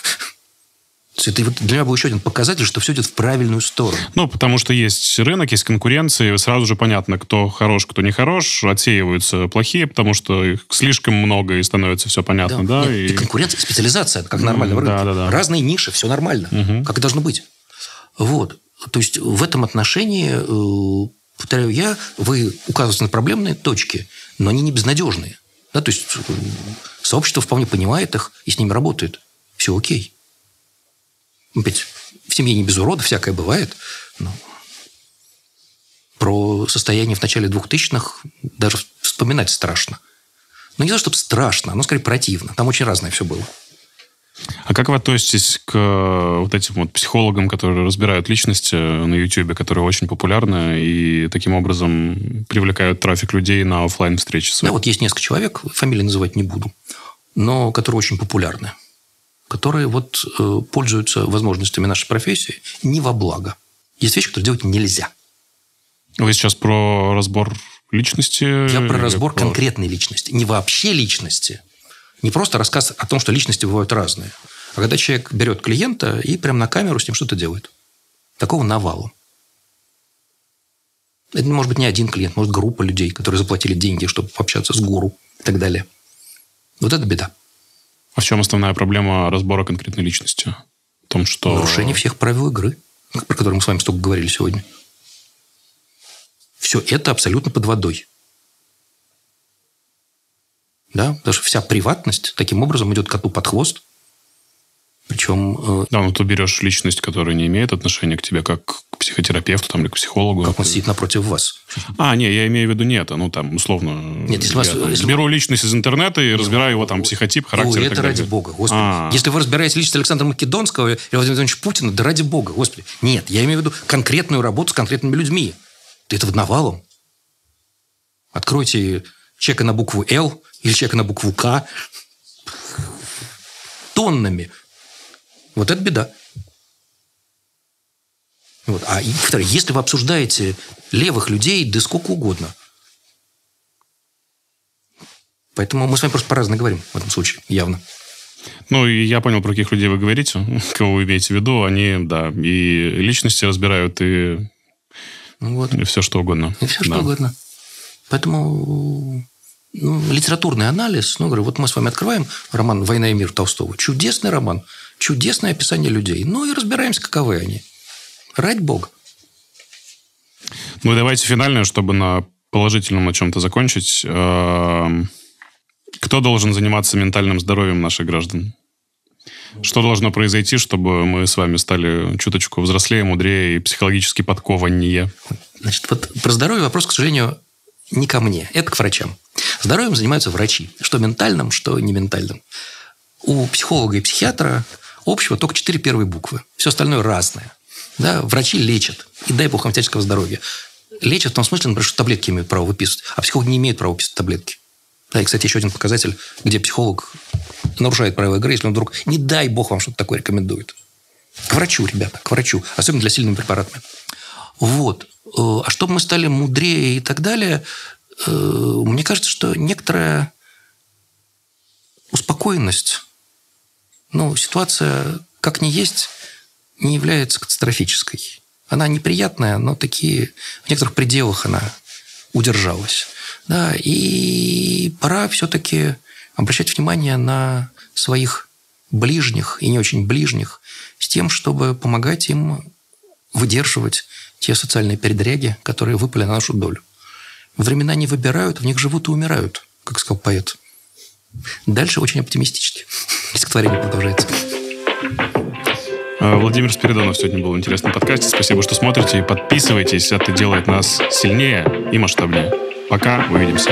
Это вот для меня был еще один показатель, что все идет в правильную сторону. Ну, потому что есть рынок, есть конкуренция, и сразу же понятно, кто хорош, кто не хорош, отсеиваются плохие, потому что их слишком много, и становится все понятно. Да. Да, нет, и... конкуренция, специализация, как нормально в рынке. Да, да, да. Разные ниши, все нормально, угу. Как и должно быть. Вот. То есть, в этом отношении, повторяю я, вы указываете на проблемные точки, но они не безнадежные. Да, то есть, сообщество вполне понимает их и с ними работает. Все окей. Опять, в семье не без урода, всякое бывает. Но про состояние в начале двухтысячных даже вспоминать страшно. Но не то, чтобы страшно, оно скорее противно. Там очень разное все было. А как вы относитесь к вот этим вот психологам, которые разбирают личности на Ютьюбе, которые очень популярны и таким образом привлекают трафик людей на офлайн встречи? Да, вот есть несколько человек, фамилии называть не буду, но которые очень популярны, которые вот э, пользуются возможностями нашей профессии не во благо. Есть вещи, которые делать нельзя. Вы сейчас про разбор личности? Я про разбор про... конкретной личности, не вообще личности. Не просто рассказ о том, что личности бывают разные. А когда человек берет клиента и прямо на камеру с ним что-то делает. Такого навалом. Это может быть не один клиент, может группа людей, которые заплатили деньги, чтобы пообщаться с гуру и так далее. Вот это беда. А в чем основная проблема разбора конкретной личности? В том, что... Нарушение всех правил игры, про которые мы с вами столько говорили сегодня. Все это абсолютно под водой. Да? Потому что вся приватность таким образом идет коту под хвост. Причем... Да, но ты берешь личность, которая не имеет отношения к тебе, как к психотерапевту там, или к психологу. Как он сидит напротив вас. А, не, я имею в виду не это. Ну, там, условно... Нет, если я, вас, если беру вы... личность из интернета и нет, разбираю его там психотип, характер. Ой, это ради далее. Бога, господи. А-а-а. Если вы разбираете личность Александра Македонского или Владимира Владимировича Путина, да ради бога, господи. Нет, я имею в виду конкретную работу с конкретными людьми. Ты это навалом. Откройте чека на букву «Л» или чека на букву «К». Тоннами. Вот это беда. Вот. А второе, если вы обсуждаете левых людей, да сколько угодно. Поэтому мы с вами просто по-разному говорим в этом случае, явно. Ну, и я понял, про каких людей вы говорите, кого вы имеете в виду. Они, да, и личности разбирают, и, вот. и все что угодно. И все что да. угодно. Поэтому... Ну, литературный анализ. Ну, говорю, вот мы с вами открываем роман «Война и мир» Толстого. Чудесный роман. Чудесное описание людей. Ну, и разбираемся, каковы они. Ради бога. Ну, давайте финальное, чтобы на положительном о чем-то закончить. Кто должен заниматься ментальным здоровьем наших граждан? Что должно произойти, чтобы мы с вами стали чуточку взрослее, мудрее и психологически подкованнее? Значит, вот про здоровье вопрос, к сожалению, не ко мне. Это к врачам. Здоровьем занимаются врачи. Что ментальным, что не ментальным. У психолога и психиатра общего только четыре первые буквы. Все остальное разное. Да? Врачи лечат. И дай бог всяческого здоровья. Лечат в том смысле, например, что таблетки имеют право выписывать. А психолог не имеет права выписывать таблетки. Да, и, кстати, еще один показатель, где психолог нарушает правила игры, если он вдруг, не дай бог, вам что-то такое рекомендует. К врачу, ребята, к врачу. Особенно для сильных препаратов. Вот. А чтобы мы стали мудрее и так далее... Мне кажется, что некоторая успокоенность, ну, ситуация, как ни есть, не является катастрофической. Она неприятная, но такие в некоторых пределах она удержалась. Да, и пора все-таки обращать внимание на своих ближних и не очень ближних с тем, чтобы помогать им выдерживать те социальные передряги, которые выпали на нашу долю. Времена не выбирают, в них живут и умирают, как сказал поэт. Дальше очень оптимистически. Стихотворение продолжается. Владимир Спиридонов сегодня был в интересном подкасте. Спасибо, что смотрите и подписывайтесь. Это делает нас сильнее и масштабнее. Пока, увидимся.